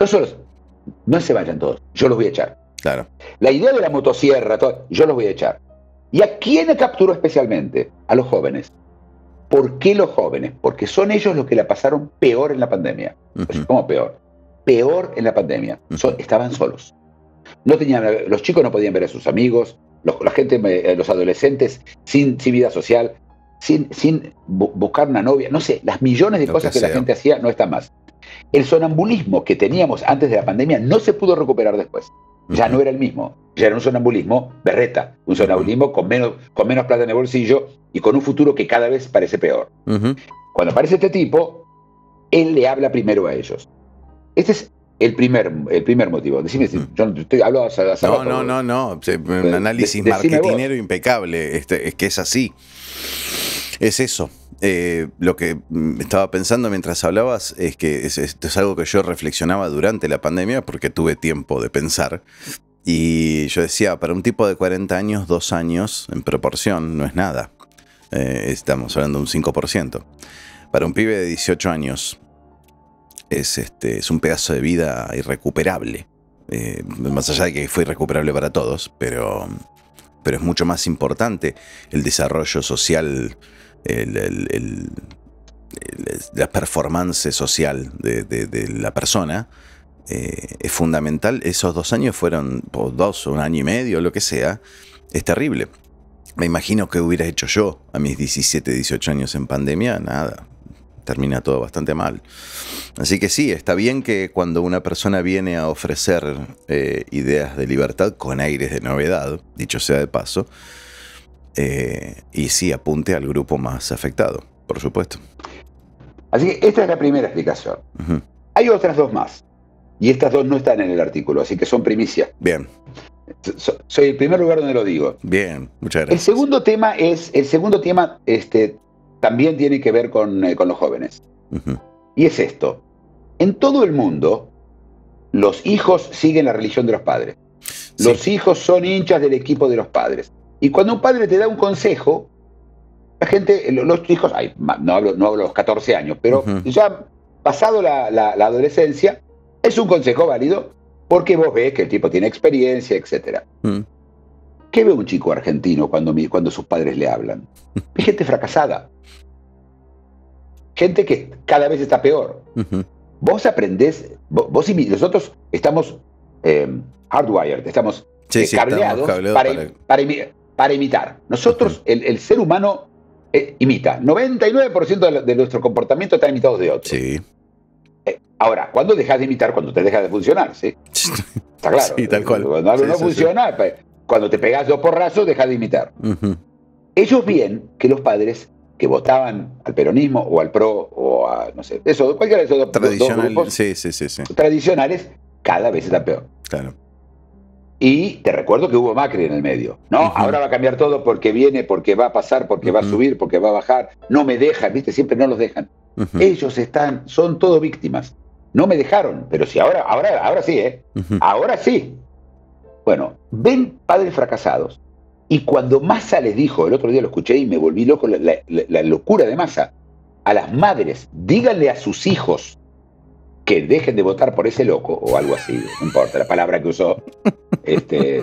no, solo, no se vayan todos, yo los voy a echar. Claro. La idea de la motosierra, todo, yo los voy a echar. ¿Y a quién capturó especialmente? A los jóvenes. ¿Por qué los jóvenes? Porque son ellos los que la pasaron peor en la pandemia. Uh-huh. ¿Cómo peor? Peor en la pandemia. Uh-huh. Son, estaban solos. No tenían, los chicos no podían ver a sus amigos, los, la gente, los adolescentes sin, sin vida social, sin, sin bu- buscar una novia. No sé, las millones de lo cosas que, que la gente hacía no están más. El sonambulismo que teníamos antes de la pandemia no se pudo recuperar después. Ya uh-huh. no era el mismo. Ya era un sonambulismo berreta. Un sonambulismo uh-huh. con menos, con menos plata en el bolsillo y con un futuro que cada vez parece peor. Uh-huh. Cuando aparece este tipo, él le habla primero a ellos. Este es el primer, el primer motivo. Decime si uh-huh. yo no estoy hablando a, a, a No, no, no, no. Un análisis de, marketinero impecable. Este, es que es así. Es eso. Eh, lo que estaba pensando mientras hablabas es que es, esto es algo que yo reflexionaba durante la pandemia porque tuve tiempo de pensar y yo decía, para un tipo de cuarenta años, dos años en proporción no es nada, eh, estamos hablando de un cinco por ciento, para un pibe de dieciocho años es, este, es un pedazo de vida irrecuperable, eh, más allá de que fue irrecuperable para todos, pero, pero es mucho más importante el desarrollo social. El, el, el, el, la performance social de, de, de la persona eh, es fundamental. Esos dos años fueron, o dos, un año y medio, lo que sea, es terrible. Me imagino que hubiera hecho yo a mis diecisiete, dieciocho años en pandemia, nada, termina todo bastante mal. Así que sí, está bien que cuando una persona viene a ofrecer eh, ideas de libertad con aires de novedad, dicho sea de paso, Eh, y sí, apunte al grupo más afectado, por supuesto. Así que esta es la primera explicación. Uh-huh. Hay otras dos más. Y estas dos no están en el artículo, así que son primicias. Bien. So, soy el primer lugar donde lo digo. Bien, muchas gracias. El segundo tema, es, el segundo tema este, también tiene que ver con, eh, con los jóvenes. Uh-huh. Y es esto. En todo el mundo, los hijos siguen la religión de los padres. Sí. Los hijos son hinchas del equipo de los padres. Y cuando un padre te da un consejo, la gente, los hijos, ay, no hablo, no hablo de los catorce años, pero uh-huh. ya pasado la, la, la adolescencia, es un consejo válido porque vos ves que el tipo tiene experiencia, etcétera. Uh-huh. ¿Qué ve un chico argentino cuando, cuando sus padres le hablan? Es gente fracasada. Gente que cada vez está peor. Uh-huh. Vos aprendés, vos, vos y nosotros estamos eh, hardwired, estamos, sí, eh, sí, cableados, estamos cableados para... para, para Para imitar. Nosotros, uh-huh. el, el ser humano eh, imita. noventa y nueve por ciento de nuestro comportamiento está imitado de otro. Sí. Eh, ahora, ¿cuándo dejas de imitar? Cuando te dejas de funcionar, ¿sí? Está claro. Sí, tal cual. Cuando algo sí, no sí, funciona, sí. Cuando te pegas dos porrazos, dejas de imitar. Uh-huh. Ellos bien que los padres que votaban al peronismo o al PRO o a, no sé, eso, cualquiera de esos dos, dos grupos sí, sí, sí, sí. tradicionales, cada vez está peor. Claro. Y te recuerdo que hubo Macri en el medio, ¿no? Uh-huh. Ahora va a cambiar todo porque viene, porque va a pasar, porque uh-huh. va a subir, porque va a bajar. No me dejan, ¿viste? Siempre no los dejan. Uh-huh. Ellos están, son todo víctimas. No me dejaron, pero si ahora, ahora, ahora sí, ¿eh? Uh-huh. Ahora sí. Bueno, ven padres fracasados. Y cuando Massa les dijo, el otro día lo escuché y me volví loco, la, la, la locura de Massa, a las madres, díganle a sus hijos que dejen de votar por ese loco, o algo así, no importa la palabra que usó. Este,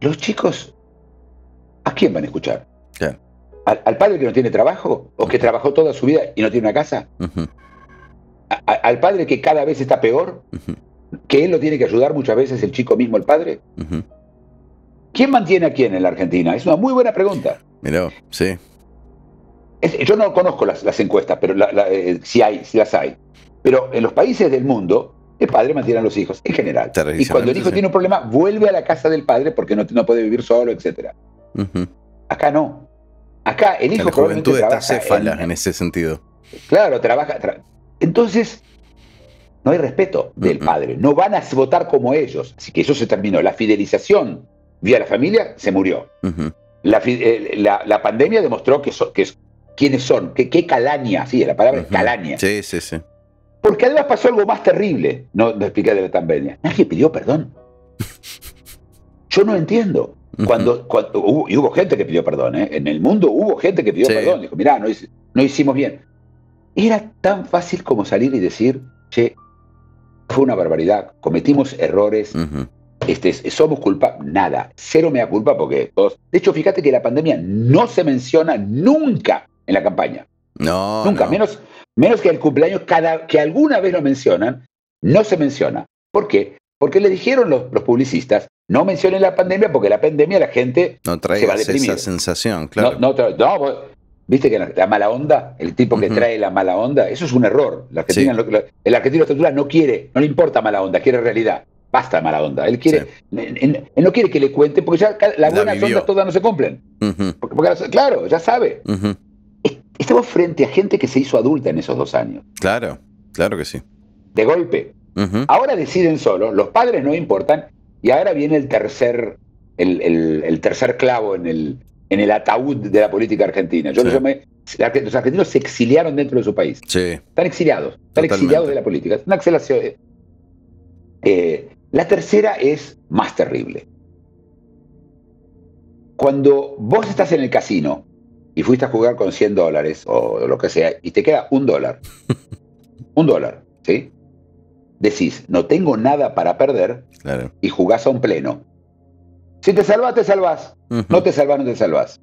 los chicos, ¿a quién van a escuchar? ¿Qué? ¿Al, ¿Al padre que no tiene trabajo? ¿O que trabajó toda su vida y no tiene una casa? Uh-huh. ¿A, ¿Al padre que cada vez está peor? Uh-huh. ¿Que él lo tiene que ayudar muchas veces el chico mismo, el padre? Uh-huh. ¿Quién mantiene a quién en la Argentina? Es una muy buena pregunta. Mirá, sí. Es, yo no conozco las, las encuestas, pero la, la, eh, si hay, si las hay. Pero en los países del mundo, el padre mantiene a los hijos, en general. Y cuando el hijo sí. tiene un problema, vuelve a la casa del padre porque no, no puede vivir solo, etcétera. Uh-huh. Acá no. Acá el hijo... La juventud está céfala en, en ese sentido. Claro, trabaja... Tra Entonces... No hay respeto del uh-huh. padre. No van a votar como ellos. Así que eso se terminó. La fidelización... vía la familia, se murió. Uh-huh. la, eh, la, la pandemia demostró que, so, que es, quiénes son, que, que calaña, sí, la palabra uh-huh. es calaña. Sí, sí, sí. Porque además pasó algo más terrible, no, no expliqué de la pandemia. Nadie pidió perdón. Yo no entiendo. Uh-huh. Cuando, cuando hubo, y hubo gente que pidió perdón, ¿eh? En el mundo hubo gente que pidió sí. perdón. Dijo, mirá, no, no hicimos bien. Era tan fácil como salir y decir, che, fue una barbaridad, cometimos errores. Uh-huh. Este, somos culpables, nada, cero mea culpa porque todos... De hecho, fíjate que la pandemia no se menciona nunca en la campaña. No, nunca, no. Menos, menos que el cumpleaños, cada, que alguna vez lo mencionan, no se menciona. ¿Por qué? Porque le dijeron los, los publicistas, no mencionen la pandemia porque la pandemia la gente no trae se va a deprimir. Esa sensación, claro. No, no, no vos, viste que la, la mala onda, el tipo que uh-huh. trae la mala onda, eso es un error. La Argentina, sí. lo, el argentino estatal no quiere, no le importa mala onda, quiere realidad. Basta mala onda. Él quiere, sí. él, él no quiere que le cuente porque ya las buenas ondas todas no se cumplen. Uh-huh. porque, porque, claro, ya sabe. Uh-huh. Estamos frente a gente que se hizo adulta en esos dos años. Claro, claro que sí. De golpe. Uh-huh. Ahora deciden solos, los padres no importan, y ahora viene el tercer, el, el, el tercer clavo en el, en el ataúd de la política argentina. Yo sí. lo llamé, los argentinos se exiliaron dentro de su país. Sí. Están exiliados, están Totalmente. exiliados de la política. Es una exiliación. Eh, La tercera es más terrible. Cuando vos estás en el casino y fuiste a jugar con cien dólares o lo que sea y te queda un dólar, un dólar, ¿sí? Decís, no tengo nada para perder claro. y jugás a un pleno. Si te salvás, te salvás. Uh-huh. No te salvás, no te salvás.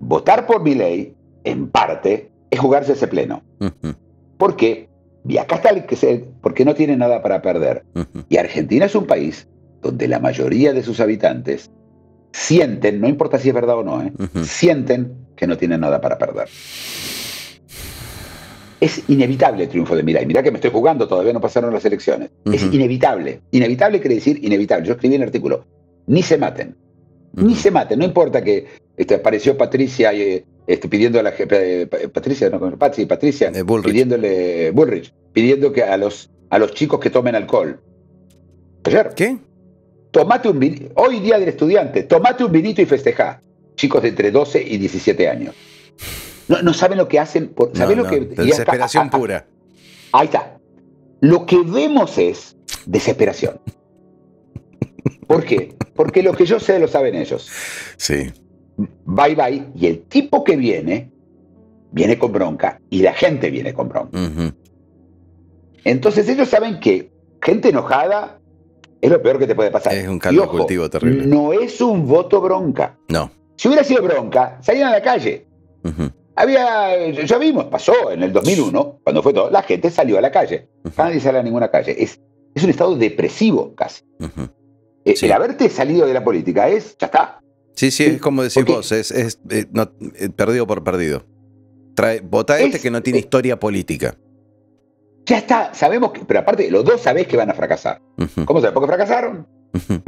Votar por Milei, en parte, es jugarse ese pleno. Uh-huh. ¿Por qué? Y acá está el que se... porque no tiene nada para perder. Uh-huh. Y Argentina es un país donde la mayoría de sus habitantes sienten, no importa si es verdad o no, ¿eh? Uh-huh. sienten que no tienen nada para perder. Es inevitable el triunfo de Milei. Mirá que me estoy jugando, todavía no pasaron las elecciones. Uh-huh. Es inevitable. Inevitable quiere decir inevitable. Yo escribí un artículo. Ni se maten. Uh-huh. Ni se maten. No importa que este, apareció Patricia... y, Este, pidiendo a la eh, Patricia, no, Patsy, Patricia, eh, Bullrich. pidiéndole Bullrich, pidiendo que a los a los chicos que tomen alcohol. Ayer. ¿Qué? Tomate un vinito, hoy día del estudiante, tomate un vinito y festejá. Chicos de entre doce y diecisiete años. No, no saben lo que hacen, por, ¿saben no, lo no, que desesperación acá, pura. A, a, ahí está. Lo que vemos es desesperación. ¿Por qué? Porque lo que yo sé lo saben ellos. Sí. Bye bye, y el tipo que viene viene con bronca y la gente viene con bronca. Uh-huh. Entonces ellos saben que gente enojada es lo peor que te puede pasar. Es un caldo cultivo terrible. No es un voto bronca. No. Si hubiera sido bronca, salían a la calle. Uh-huh. Había, ya vimos, pasó en el dos mil uno, cuando fue todo, la gente salió a la calle. Uh-huh. Nadie sale a ninguna calle. Es, es un estado depresivo casi. Uh-huh. Sí. El haberte salido de la política es, ya está. Sí, sí, es como decís vos, es, es eh, no, eh, perdido por perdido. Trae, vota es, este que no tiene es, historia política. Ya está, sabemos que, pero aparte los dos sabés que van a fracasar. Uh-huh. ¿Cómo sabés? Porque fracasaron. Uh-huh.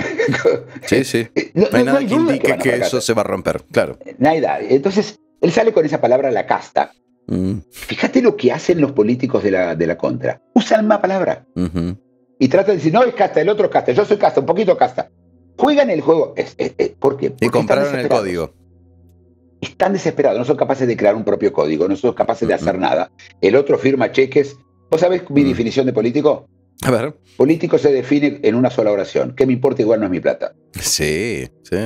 Sí, sí. No, no hay no, nada no hay que indique que, que eso se va a romper, claro. Nada, entonces él sale con esa palabra, la casta. Uh-huh. Fíjate lo que hacen los políticos de la, de la contra. Usan más palabra. Uh-huh. Y tratan de decir, no, es casta, el otro es casta, yo soy casta, un poquito casta. Juegan el juego. Es, es, es, ¿por qué? Porque y compraron el código. Están desesperados, no son capaces de crear un propio código, no son capaces de uh-huh. hacer nada. El otro firma cheques. ¿Vos sabés mi uh-huh. definición de político? A ver. Político se define en una sola oración. ¿Qué me importa? Igual no es mi plata. Sí, sí.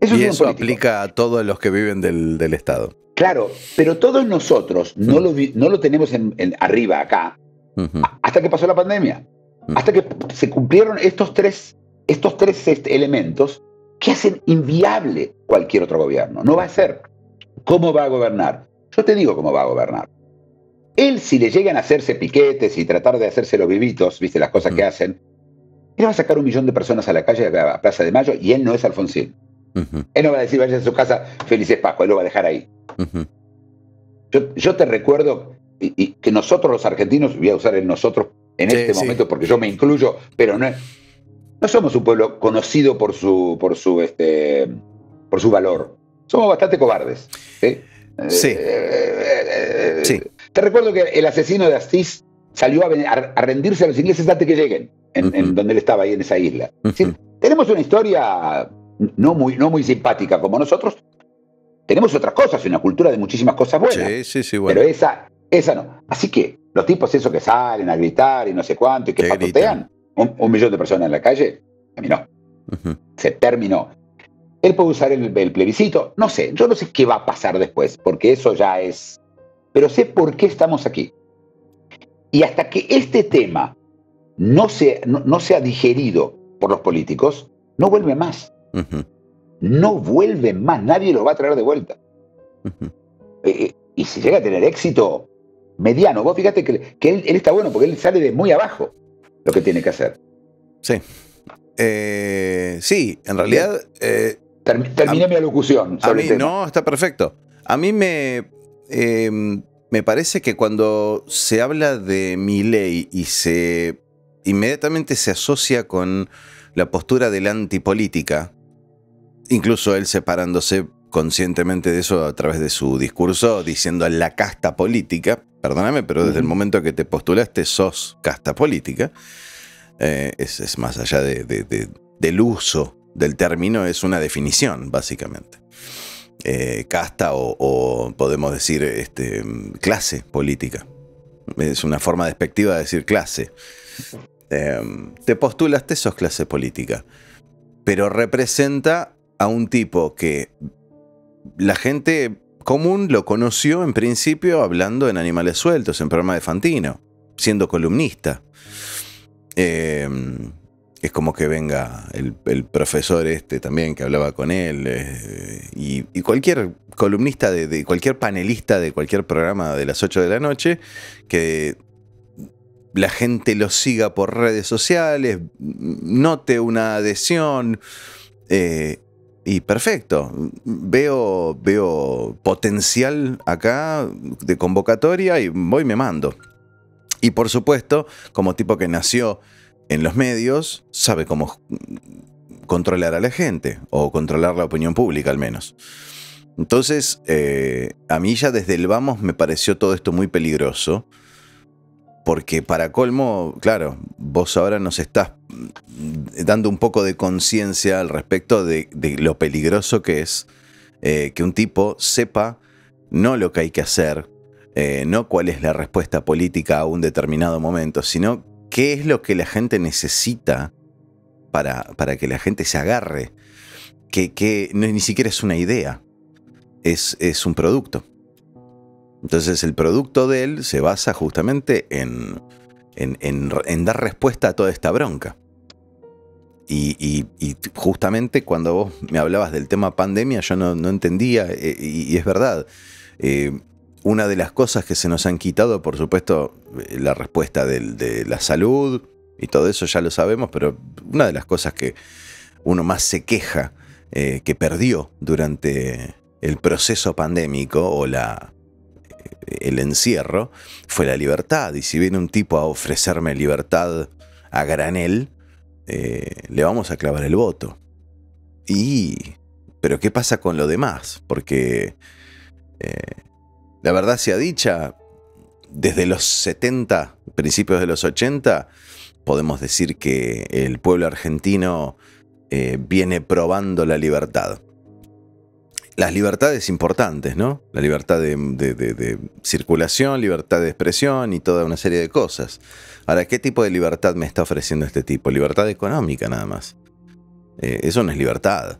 Eso y es eso aplica a todos los que viven del, del Estado. Claro, pero todos nosotros uh-huh. no, lo vi, no lo tenemos en, en arriba, acá, uh-huh. hasta que pasó la pandemia. Uh-huh. Hasta que se cumplieron estos tres... estos tres elementos que hacen inviable cualquier otro gobierno. No va a ser. ¿Cómo va a gobernar? Yo te digo cómo va a gobernar. Él, si le llegan a hacerse piquetes y tratar de hacerse los vivitos, viste las cosas uh-huh. que hacen, él va a sacar un millón de personas a la calle, a la Plaza de Mayo, y él no es Alfonsín. Uh-huh. Él no va a decir, vaya a su casa, felices Pascua, él lo va a dejar ahí. Uh-huh. yo, yo te recuerdo y, y que nosotros los argentinos, voy a usar el nosotros en sí, este sí. momento porque yo me incluyo, pero no es... No somos un pueblo conocido por su, por su, este, por su valor. Somos bastante cobardes. ¿Sí? Sí. Eh, eh, eh, sí. Te recuerdo que el asesino de Astiz salió a, a rendirse a los ingleses antes que lleguen, en, uh-huh. en donde él estaba, ahí en esa isla. Uh-huh. ¿Sí? Tenemos una historia no muy, no muy simpática como nosotros. Tenemos otras cosas, una cultura de muchísimas cosas buenas. Sí, sí, sí, bueno. Pero esa, esa no. Así que los tipos esos que salen a gritar y no sé cuánto y que pacotean. Un, un millón de personas en la calle, terminó. Uh-huh. Se terminó. Él puede usar el, el plebiscito, no sé, yo no sé qué va a pasar después, porque eso ya es... Pero sé por qué estamos aquí. Y hasta que este tema no, se, no, no sea digerido por los políticos, no vuelve más. Uh-huh. No vuelve más, nadie lo va a traer de vuelta. Uh-huh. eh, y si llega a tener éxito mediano, vos fíjate que, que él, él está bueno, porque él sale de muy abajo. Lo que tiene que hacer. Sí. Eh, sí, en realidad... Eh, Terminé mi alocución. Sobre a mí, el tema. No, está perfecto. A mí me, eh, me parece que cuando se habla de Milei y se inmediatamente se asocia con la postura de la antipolítica, incluso él separándose conscientemente de eso a través de su discurso, diciendo la casta política... Perdóname, pero desde el momento que te postulaste sos casta política. Eh, es, es más allá de, de, de, del uso del término, es una definición, básicamente. Eh, casta o, o podemos decir este, clase política. Es una forma despectiva de decir clase. Eh, te postulaste, sos clase política. Pero representa a un tipo que la gente... común lo conoció en principio hablando en Animales Sueltos, en programa de Fantino, siendo columnista. Eh, es como que venga el, el profesor este también que hablaba con él eh, y, y cualquier columnista, de, de cualquier panelista de cualquier programa de las ocho de la noche, que la gente lo siga por redes sociales, note una adhesión... Eh, Y perfecto, veo, veo potencial acá de convocatoria y voy y me mando. Y por supuesto, como tipo que nació en los medios, sabe cómo controlar a la gente o controlar la opinión pública al menos. Entonces, eh, a mí ya desde el vamos me pareció todo esto muy peligroso. Porque para colmo, claro, vos ahora nos estás dando un poco de conciencia al respecto de, de lo peligroso que es eh, que un tipo sepa no lo que hay que hacer, eh, no cuál es la respuesta política a un determinado momento, sino qué es lo que la gente necesita para, para que la gente se agarre, que, que no, ni siquiera es una idea, es, es un producto. Entonces el producto de él se basa justamente en, en, en, en dar respuesta a toda esta bronca. Y, y, y justamente cuando vos me hablabas del tema pandemia, yo no, no entendía, eh, y, y es verdad. Eh, una de las cosas que se nos han quitado, por supuesto, la respuesta del, de la salud y todo eso ya lo sabemos, pero una de las cosas que uno más se queja eh, que perdió durante el proceso pandémico o la, el encierro fue la libertad. Y si viene un tipo a ofrecerme libertad a granel, eh, le vamos a clavar el voto. Y... pero ¿qué pasa con lo demás? Porque eh, la verdad sea dicha, desde los setenta, principios de los ochenta, podemos decir que el pueblo argentino eh, viene probando la libertad. Las libertades importantes, ¿no? La libertad de, de, de, de circulación, libertad de expresión y toda una serie de cosas. Ahora, ¿qué tipo de libertad me está ofreciendo este tipo? Libertad económica nada más. Eh, eso no es libertad.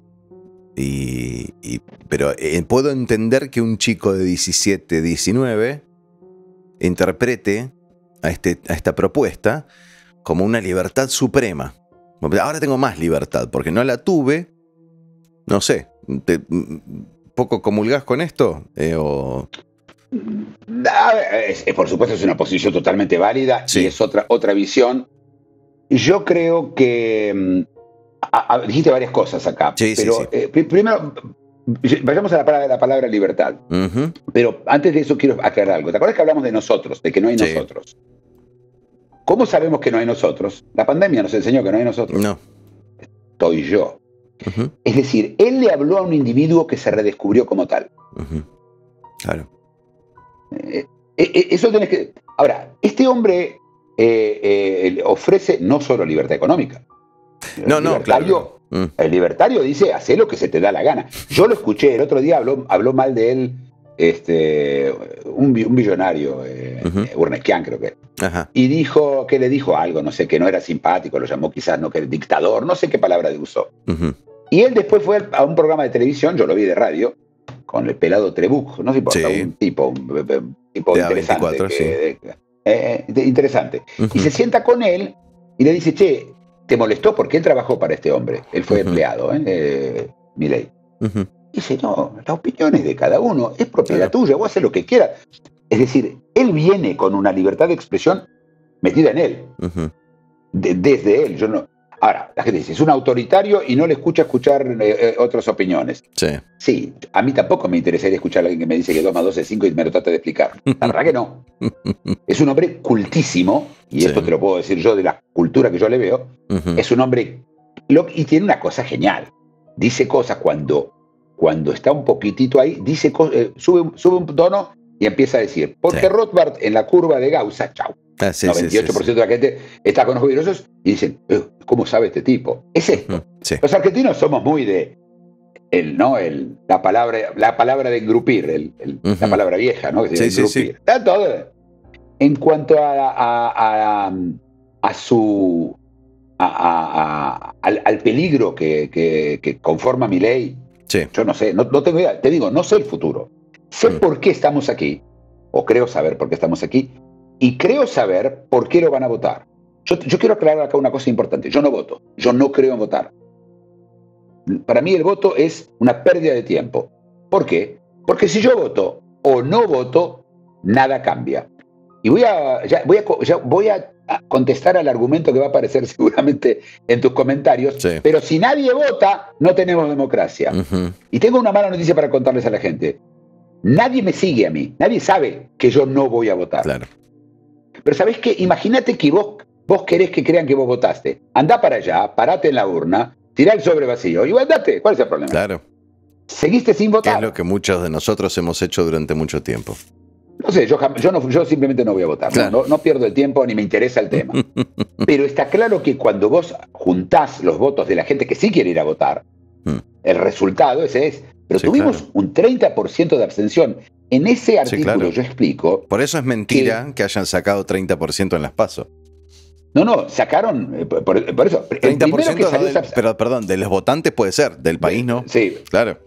Y, y, pero eh, puedo entender que un chico de diecisiete, diecinueve interprete a, este, a esta propuesta como una libertad suprema. Ahora tengo más libertad porque no la tuve. No sé, te, ¿poco comulgás con esto? Eh, o... es, es, por supuesto es una posición totalmente válida, sí. Y es otra, otra visión. Yo creo que... A, a, dijiste varias cosas acá, sí, pero sí, sí. Eh, pr primero, vayamos a la, la palabra libertad. Uh-huh. Pero antes de eso quiero aclarar algo. ¿Te acuerdas que hablamos de nosotros, de que no hay sí. nosotros? ¿Cómo sabemos que no hay nosotros? La pandemia nos enseñó que no hay nosotros. No. Estoy yo. Uh-huh. Es decir, él le habló a un individuo que se redescubrió como tal. Uh-huh. Claro. Eh, eh, eso tenés que... Ahora, este hombre eh, eh, ofrece no solo libertad económica. El no, no, claro. El libertario dice, hacé lo que se te da la gana. Yo lo escuché, el otro día habló, habló mal de él este, un, un billonario, eh, uh -huh. Urnequian creo que. Ajá. Y dijo, que le dijo algo, no sé, que no era simpático, lo llamó quizás no que el dictador, no sé qué palabra usó. Uh -huh. Y él después fue a un programa de televisión, yo lo vi de radio, con el pelado Trebuch, no sé por qué, sí. un tipo, un, un tipo de interesante. A veinticuatro, que, sí. de, eh, de, interesante. Uh -huh. Y se sienta con él y le dice, che, ¿te molestó? Porque él trabajó para este hombre. Él fue uh -huh. empleado, ¿eh? eh Milei. Uh -huh. Dice, no, las opiniones de cada uno es propiedad claro. tuya, vos haces lo que quieras. Es decir, él viene con una libertad de expresión metida en él. Uh -huh. de, desde él. Yo no... Ahora, la gente dice, es un autoritario y no le escucha escuchar eh, otras opiniones. Sí. Sí, a mí tampoco me interesaría escuchar a alguien que me dice que dos más dos es cinco y me lo trata de explicar. La verdad que no. Es un hombre cultísimo, y sí. esto te lo puedo decir yo de la cultura que yo le veo, uh-huh. es un hombre, lo, y tiene una cosa genial. Dice cosas cuando, cuando está un poquitito ahí, dice eh, sube, sube un tono y empieza a decir, porque sí. Rothbard en la curva de Gauss, chau. Ah, sí, noventa y ocho por ciento sí, sí, sí. de la gente está con los jubilosos y dicen, ¿cómo sabe este tipo? Es esto. Sí. Los argentinos somos muy de el, ¿no? el, la, palabra, la palabra de engrupir, el, el, uh -huh. la palabra vieja, ¿no? Que sí, sí, sí. Está todo. En cuanto a, a, a, a su a, a, a, al, al peligro que, que, que conforma Milei, sí. yo no sé, no, no tengo idea, te digo, no sé el futuro. Sé uh -huh. por qué estamos aquí, o creo saber por qué estamos aquí. Y creo saber por qué lo van a votar. Yo, yo quiero aclarar acá una cosa importante. Yo no voto. Yo no creo en votar. Para mí el voto es una pérdida de tiempo. ¿Por qué? Porque si yo voto o no voto, nada cambia. Y voy a, ya, voy a, ya voy a contestar al argumento que va a aparecer seguramente en tus comentarios. Sí. Pero si nadie vota, no tenemos democracia. Uh-huh. Y tengo una mala noticia para contarles a la gente. Nadie me sigue a mí. Nadie sabe que yo no voy a votar. Claro. Pero ¿sabés qué? Imagínate que vos, vos querés que crean que vos votaste. Andá para allá, parate en la urna, tirá el sobre vacío y andate. ¿Cuál es el problema? Claro. Seguiste sin votar. Es lo que muchos de nosotros hemos hecho durante mucho tiempo. No sé, yo, yo, no, yo simplemente no voy a votar. Claro. No, no pierdo el tiempo ni me interesa el tema. Pero está claro que cuando vos juntás los votos de la gente que sí quiere ir a votar, hmm. el resultado ese es. Pero sí, tuvimos claro. un treinta por ciento de abstención. En ese artículo sí, claro. yo explico... Por eso es mentira que, que hayan sacado treinta por ciento en las PASO. No, no, sacaron... Por, por eso... El treinta por ciento que salió del, pero, perdón, de los votantes puede ser, del país no. Sí. Claro.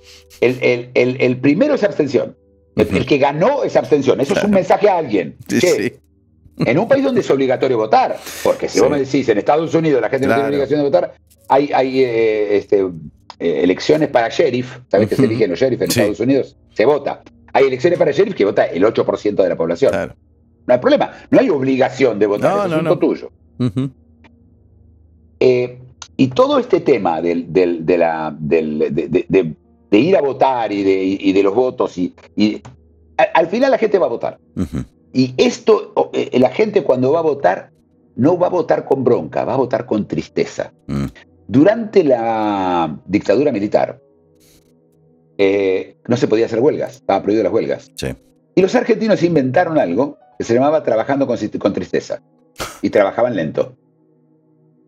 El, el, el, el primero es abstención. El, uh-huh. el que ganó es abstención. Eso claro. es un mensaje a alguien. Sí, que, sí. En un país donde es obligatorio votar, porque si sí. vos me decís, en Estados Unidos la gente claro. no tiene obligación de votar, hay, hay eh, este, eh, elecciones para sheriff. ¿Sabés uh-huh. que se eligen los sheriff en sí. Estados Unidos? Se vota. Hay elecciones para sheriff que vota el ocho por ciento de la población. Claro. No hay problema. No hay obligación de votar. No, es no, asunto no. tuyo. Uh-huh. eh, Y todo este tema del, del, de, la, del, de, de, de, de ir a votar y de, y de los votos, y, y al, al final la gente va a votar. Uh-huh. Y esto, la gente cuando va a votar, no va a votar con bronca, va a votar con tristeza. Uh-huh. Durante la dictadura militar, eh, no se podía hacer huelgas, estaban prohibidas las huelgas. Sí. Y los argentinos inventaron algo que se llamaba trabajando con, con tristeza. Y trabajaban lento.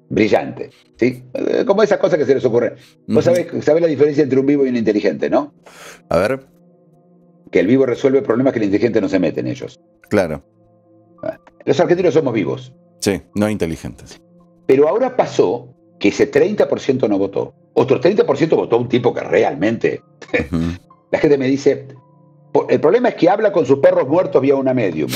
Brillante, ¿sí? Como esas cosas que se les ocurren. Uh-huh. Vos sabés, sabés la diferencia entre un vivo y un inteligente, ¿no? A ver. Que el vivo resuelve problemas que el inteligente no se mete en ellos. Claro. Los argentinos somos vivos. Sí, no inteligentes. Pero ahora pasó que ese treinta por ciento no votó. Otro treinta por ciento votó un tipo que realmente... Uh-huh. La gente me dice... El problema es que habla con sus perros muertos vía una medium.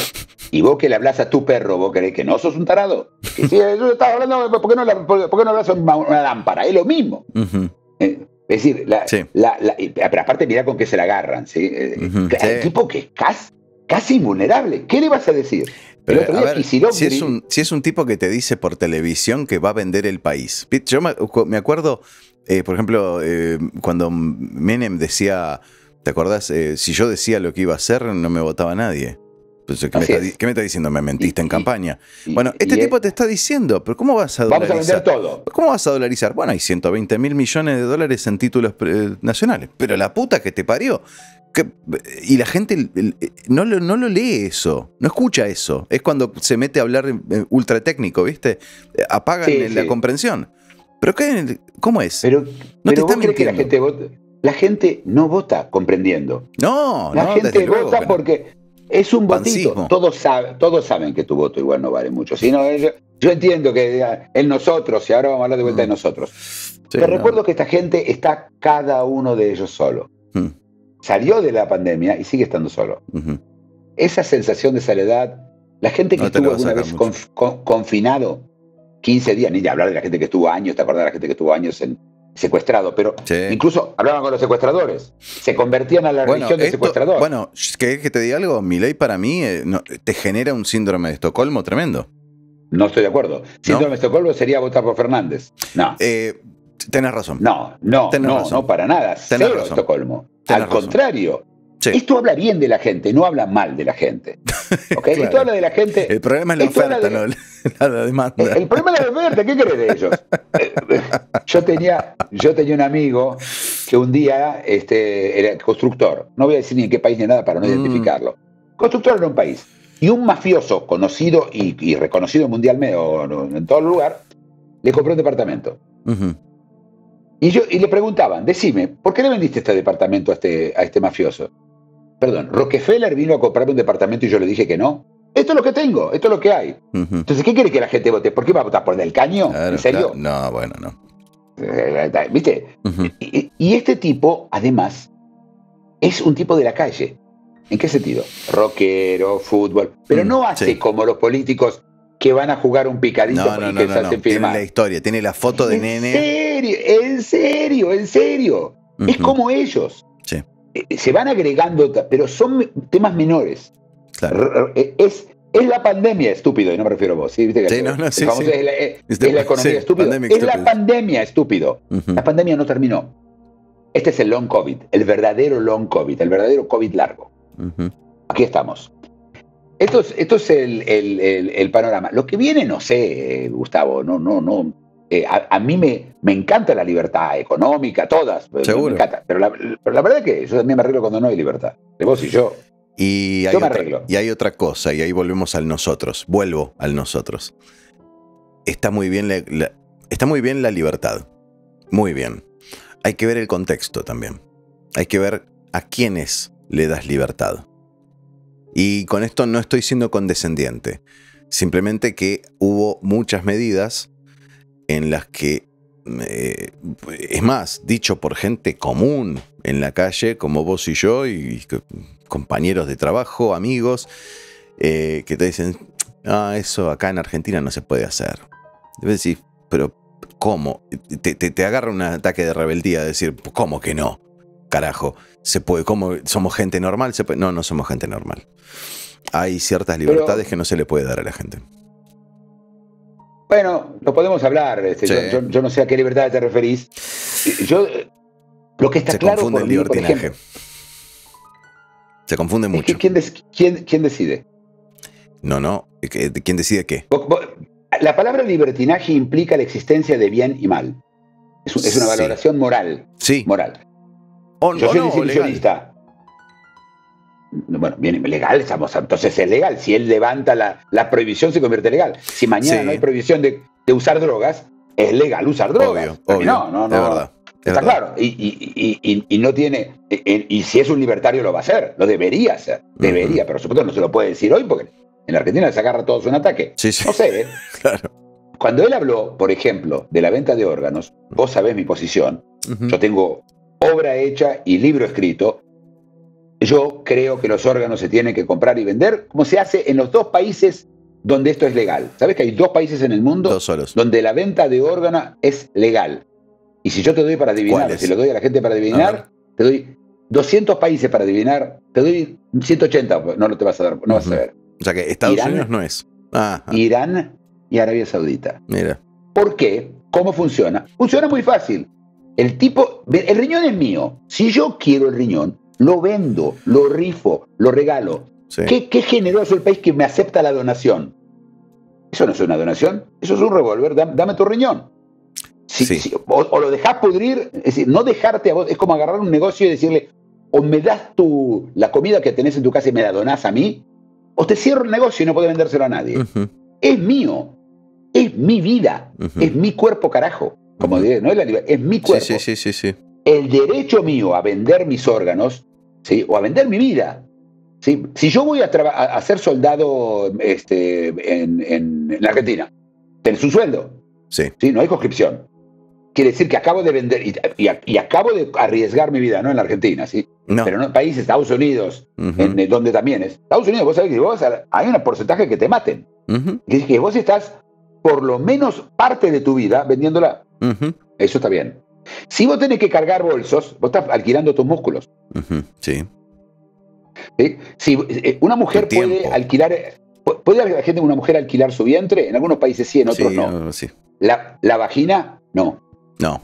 Y vos que le hablas a tu perro, vos creés que no sos un tarado. Que si estás hablando, ¿por qué no, la, por, por qué no hablas a una, una lámpara? Es lo mismo. Uh-huh. eh, es decir, la, sí. la, la, pero aparte mirá con qué se la agarran. ¿Sí? Uh-huh. El sí. tipo que es casi, casi invulnerable. ¿Qué le vas a decir? Pero, el otro día, a ver, si, es un, si es un tipo que te dice por televisión que va a vender el país. Yo me, me acuerdo, eh, por ejemplo, eh, cuando Menem decía... ¿Te acordás? Eh, si yo decía lo que iba a hacer, no me votaba nadie. Entonces, ¿qué, me está, ¿Qué me está diciendo? Me mentiste y, en campaña. Y, bueno, este y tipo es... te está diciendo, pero ¿cómo vas a dolarizar? Vamos a vender todo. ¿Cómo vas a dolarizar? Bueno, hay ciento veinte mil millones de dólares en títulos eh, nacionales. Pero la puta que te parió. Que, y la gente el, el, no, lo, no lo lee eso, no escucha eso. Es cuando se mete a hablar ultra técnico, ¿viste? Apagan sí, la sí. comprensión. ¿Pero qué, cómo es? Pero, no pero te está mintiendo. Que la gente vote. La gente no vota comprendiendo. No, la no, gente vota luego, pero... porque es un votito. Pancismo. Todos saben, todos saben que tu voto igual no vale mucho. Si no, yo, yo entiendo que el nosotros, y ahora vamos a hablar de vuelta mm. de nosotros. Sí, Te no. recuerdo que esta gente está cada uno de ellos solo. Mm. Salió de la pandemia y sigue estando solo. Mm-hmm. Esa sensación de soledad, la gente que no estuvo alguna vez conf, con, confinado quince días, ni de hablar de la gente que estuvo años, ¿te acordás de la gente que estuvo años en... secuestrado, pero sí. incluso hablaban con los secuestradores, se convertían a la bueno, religión del secuestrador. Bueno, ¿querés que te diga algo? Milei para mí eh, no, te genera un síndrome de Estocolmo tremendo. No estoy de acuerdo. Síndrome ¿No? de Estocolmo sería votar por Fernández. No. Eh, tenés razón. No, no, tenés no, razón. no para nada. Tenés Cero razón. Estocolmo. Tenés Al razón. contrario. Sí. Esto habla bien de la gente, no habla mal de la gente. ¿Okay? Claro. Esto habla de la gente. El problema es la oferta, de, no la, la demanda. El, el problema es la oferta, ¿qué crees de ellos? Yo tenía, yo tenía un amigo que un día este, era constructor. No voy a decir ni en qué país ni nada para no mm. identificarlo. Constructor era un país. Y un mafioso conocido y, y reconocido mundialmente o en todo lugar le compró un departamento. Uh-huh. Y, yo, y le preguntaban, decime, ¿por qué le vendiste este departamento a este, a este mafioso? Perdón, Rockefeller vino a comprarme un departamento y yo le dije que no. Esto es lo que tengo, esto es lo que hay. Uh-huh. Entonces, ¿qué quiere que la gente vote? ¿Por qué va a votar por Del Caño? Claro, ¿En serio? Claro. No, bueno, no. ¿Viste? Uh-huh. y, y este tipo, además, es un tipo de la calle. ¿En qué sentido? Rockero, fútbol. Pero mm, no hace sí. como los políticos que van a jugar un picadito no, no, y que no, se hacen no. firmar. Tiene la historia, tiene la foto de ¿En nene. Serio, en serio, en serio. Uh-huh. Es como ellos. Sí. Se van agregando, pero son temas menores. Claro. Es, es la pandemia, estúpido, y no me refiero a vos. ¿sí? ¿Viste que sí, no, no, sí, sí. Es, la, es, the, es la economía, sí, estúpido. Es stupid. la pandemia, estúpido. Uh-huh. La pandemia no terminó. Este es el long COVID, el verdadero long COVID, el verdadero COVID largo. Uh-huh. Aquí estamos. Esto es, esto es el, el, el, el panorama. Lo que viene, no sé, Gustavo, no, no, no. Eh, a, a mí me, me encanta la libertad económica, todas. Seguro. Me encanta, pero, la, pero la verdad es que yo también me arreglo cuando no hay libertad. De vos y yo. Y yo me otra, arreglo. Y hay otra cosa, y ahí volvemos al nosotros. Vuelvo al nosotros. Está muy bien la, la, está muy bien la libertad. Muy bien. Hay que ver el contexto también. Hay que ver a quiénes le das libertad. Y con esto no estoy siendo condescendiente. Simplemente que hubo muchas medidas en las que, eh, es más, dicho por gente común en la calle, como vos y yo, y, y compañeros de trabajo, amigos, eh, que te dicen, ah, eso acá en Argentina no se puede hacer. Debes decir, pero ¿cómo? Te, te, te agarra un ataque de rebeldía, de decir, ¿cómo que no? Carajo, ¿se puede? ¿Cómo? ¿Somos gente normal? ¿Se puede? No, no somos gente normal. Hay ciertas libertades pero... que no se le puede dar a la gente. Bueno, lo podemos hablar. Este, sí. yo, yo, yo no sé a qué libertad te referís. Yo, lo que está Se claro confunde por el mí, libertinaje. Por ejemplo, Se confunde mucho. ¿Quién, quién, quién decide? No, no. ¿Quién decide qué? La palabra libertinaje implica la existencia de bien y mal. Es, es una valoración sí. moral. Sí. Moral. O, Yo o soy no, disilusionista. Bueno, bien, legal, estamos, entonces es legal. Si él levanta la, la prohibición, se convierte en legal. Si mañana sí. no hay prohibición de, de usar drogas, es legal usar drogas. Obvio, obvio. No, no, no. Es verdad. Está claro, y, y, y, y, y no tiene, y, y si es un libertario lo va a hacer, lo debería hacer, debería, uh-huh. pero supuesto no se lo puede decir hoy porque en la Argentina se agarra todos un ataque. Sí, sí. No sé, ¿eh? Claro. Cuando él habló, por ejemplo, de la venta de órganos, vos sabés mi posición, uh-huh. yo tengo obra hecha y libro escrito, yo creo que los órganos se tienen que comprar y vender, como se hace en los dos países donde esto es legal. ¿Sabés que hay dos países en el mundo dos solos. donde la venta de órganos es legal? Y si yo te doy para adivinar, si lo doy a la gente para adivinar, te doy doscientos países para adivinar, te doy ciento ochenta, no lo te vas a dar, no vas a ver. O sea que Estados Unidos no es. Ajá. Irán y Arabia Saudita. Mira. ¿Por qué? ¿Cómo funciona? Funciona muy fácil. El tipo, el riñón es mío. Si yo quiero el riñón, lo vendo, lo rifo, lo regalo. Sí. ¿Qué, qué generoso el país que me acepta la donación? Eso no es una donación, eso es un revólver, dame, dame tu riñón. Sí, sí. Sí. O, o lo dejás pudrir, es decir, no dejarte a vos, es como agarrar un negocio y decirle, o me das tu, la comida que tenés en tu casa y me la donás a mí, o te cierro el negocio y no podés vendérselo a nadie. Uh-huh. Es mío, es mi vida, uh-huh. es mi cuerpo, carajo. Como uh-huh. diré, no es la libertad, es mi cuerpo. Sí, sí, sí, sí, sí. El derecho mío a vender mis órganos, ¿sí? o a vender mi vida. ¿Sí? Si yo voy a, a ser soldado este, en, en, en la Argentina, tenés un sueldo, sí. ¿Sí? no hay conscripción. Quiere decir que acabo de vender y, y, y acabo de arriesgar mi vida, no en la Argentina, ¿sí? No. Pero en un país, Estados Unidos, uh-huh. en, donde también es. Estados Unidos, vos sabés que vos, hay un porcentaje que te maten. Uh-huh. Y que vos estás por lo menos parte de tu vida vendiéndola. Uh-huh. Eso está bien. Si vos tenés que cargar bolsos, vos estás alquilando tus músculos. Uh-huh. Sí. ¿Sí? Si una mujer puede alquilar, puede la gente, una mujer alquilar su vientre, en algunos países sí, en otros sí, no. Sí. La, la vagina, no. No.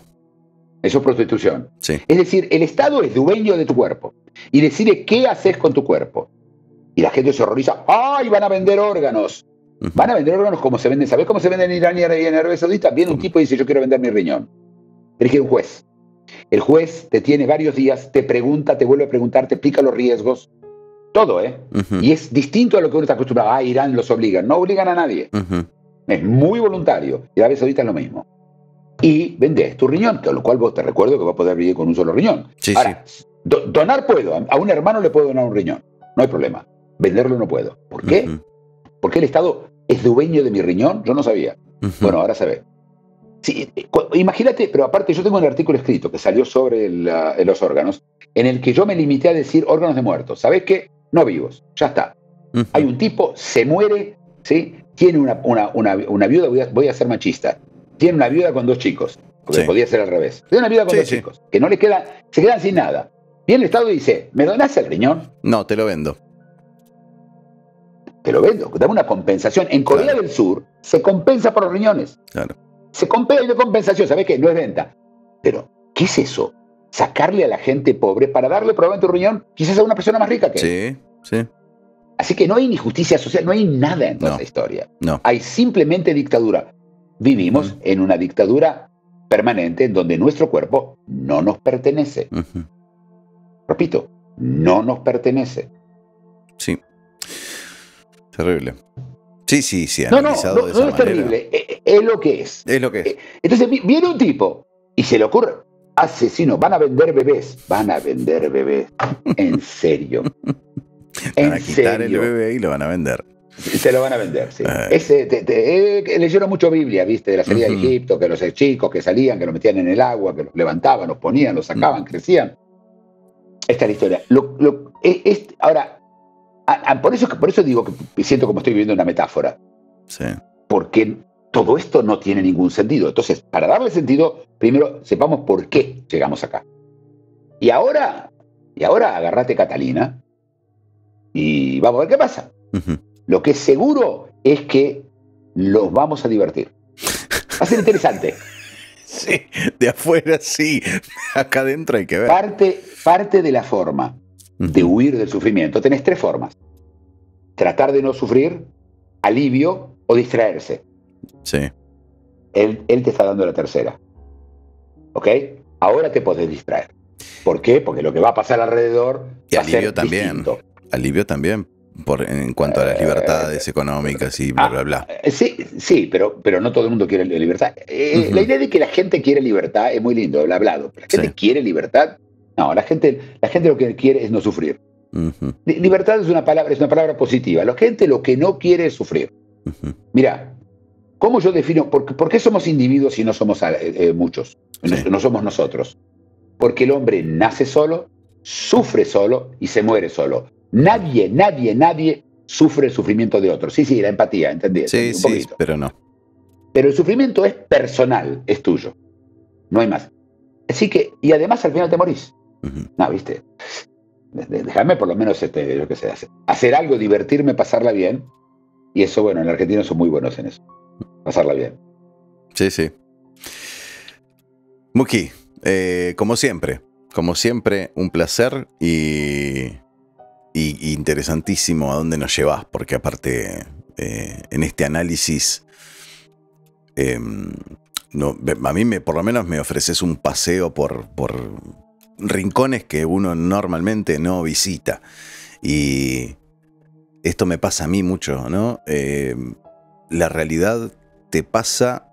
Eso es prostitución. Sí. Es decir, el Estado es dueño de tu cuerpo y decide qué haces con tu cuerpo. Y la gente se horroriza. ¡Ay, van a vender órganos! Uh-huh. Van a vender órganos como se venden. ¿Sabés cómo se venden en Irán y en Arabia Saudita? Viene uh-huh. un tipo y dice, yo quiero vender mi riñón. Tenés que ir a un juez. El juez te tiene varios días, te pregunta, te vuelve a preguntar, te explica los riesgos. Todo, ¿eh? Uh-huh. Y es distinto a lo que uno está acostumbrado. Ah, Irán los obligan. No obligan a nadie. Uh-huh. Es muy voluntario. Y Arabia Saudita es lo mismo. Y vendés tu riñón, con lo cual vos te recuerdo que vas a poder vivir con un solo riñón. Sí, Ahora, sí. Do donar puedo, a un hermano le puedo donar un riñón, no hay problema. Venderlo no puedo. ¿Por qué? Uh-huh. Porque el Estado es dueño de mi riñón, yo no sabía. Uh-huh. Bueno, ahora sabés. Sí, imagínate, pero aparte yo tengo un artículo escrito que salió sobre la, los órganos, en el que yo me limité a decir órganos de muertos. ¿Sabés qué? No vivos, ya está. Uh-huh. Hay un tipo, se muere, ¿sí? tiene una, una, una, una viuda, voy a, voy a ser machista. Tiene una viuda con dos chicos, porque sí. podía ser al revés. Tiene una viuda con sí, dos sí. chicos, que no le queda, se quedan sin nada. Viene el Estado y dice, ¿me donás el riñón? No, te lo vendo. Te lo vendo, dame una compensación. En Corea claro. del Sur se compensa por los riñones. Claro. Se compensa y de compensación, ¿sabés qué? No es venta. Pero, ¿qué es eso? Sacarle a la gente pobre para darle probablemente un riñón, quizás a una persona más rica que sí, él. Sí, sí. Así que no hay ni justicia social, no hay nada en toda no, esta historia. No. Hay simplemente dictadura. Vivimos uh-huh. en una dictadura permanente en donde nuestro cuerpo no nos pertenece. Uh-huh. Repito, no nos pertenece. Sí. Terrible. Sí, sí, sí. No, no, no, no es terrible. Es, es lo que es. Es lo que es. Entonces viene un tipo y se le ocurre, asesino, van a vender bebés. Van a vender bebés. En serio. En van a quitar serio. El bebé y lo van a vender. Se lo van a vender, sí. Ese, te, te, eh, leyeron mucho Biblia, ¿viste? De la salida uh-huh. de Egipto, que los chicos que salían, que los metían en el agua, que los levantaban, los ponían, los sacaban, uh-huh. crecían. Esta es la historia. Lo, lo, es, es, ahora, a, a, por, eso, por eso digo que siento como estoy viviendo una metáfora. Sí. Porque todo esto no tiene ningún sentido. Entonces, para darle sentido, primero sepamos por qué llegamos acá. Y ahora, y ahora agarrate Catalina y vamos a ver qué pasa. Uh-huh. Lo que es seguro es que los vamos a divertir. Va a ser interesante. Sí, de afuera sí, acá adentro hay que ver. Parte, parte de la forma de huir del sufrimiento, tenés tres formas. Tratar de no sufrir, alivio o distraerse. Sí. Él, él te está dando la tercera. ¿Ok? Ahora te podés distraer. ¿Por qué? Porque lo que va a pasar alrededor y va alivio a ser también. Distinto. Alivio también, por, en cuanto a las libertades eh, económicas y bla, ah, bla, bla. Sí, sí, pero, pero no todo el mundo quiere libertad. Eh, uh-huh. La idea de que la gente quiere libertad es muy lindo, el hablado. ¿La gente sí. quiere libertad? No, la gente, la gente lo que quiere es no sufrir. Uh-huh. Libertad es una palabra, es una palabra positiva. La gente lo que no quiere es sufrir. Uh-huh. Mirá, ¿cómo yo defino? Por, ¿Por qué somos individuos si no somos eh, muchos? Sí. No, no somos nosotros. Porque el hombre nace solo, sufre solo y se muere solo. Nadie, nadie, nadie sufre el sufrimiento de otro. Sí, sí, la empatía, ¿entendés? Sí, un sí, poquito. Pero no. Pero el sufrimiento es personal, es tuyo. No hay más. Así que, y además al final te morís. Uh-huh. No, ¿viste? Déjame por lo menos, este, yo qué sé, hacer, hacer algo, divertirme, pasarla bien. Y eso, bueno, en la Argentina son muy buenos en eso. Pasarla bien. Sí, sí. Muki, eh, como siempre, como siempre, un placer y, y, y interesantísimo a dónde nos llevas, porque aparte eh, en este análisis, eh, no, a mí me, por lo menos me ofreces un paseo por... por rincones que uno normalmente no visita. Y esto me pasa a mí mucho, ¿no? Eh, la realidad te pasa,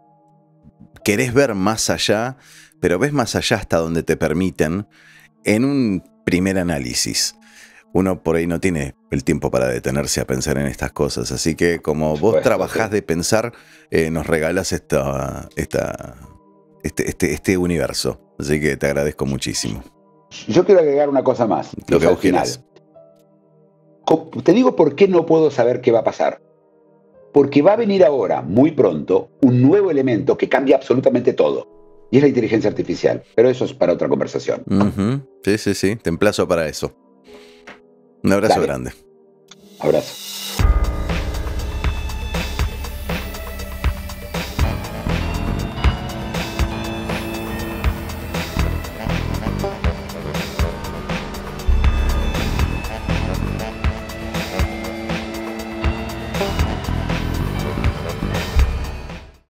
querés ver más allá, pero ves más allá hasta donde te permiten en un primer análisis. Uno por ahí no tiene el tiempo para detenerse a pensar en estas cosas. Así que como vos trabajás de pensar, eh, nos regalás esta, esta, este, este, este universo. Así que te agradezco muchísimo. Yo quiero agregar una cosa más. Lo que vos quieras. Te digo por qué no puedo saber qué va a pasar. Porque va a venir ahora, muy pronto, un nuevo elemento que cambia absolutamente todo. Y es la inteligencia artificial. Pero eso es para otra conversación. Uh-huh. Sí, sí, sí. Te emplazo para eso. Un abrazo grande. Abrazo.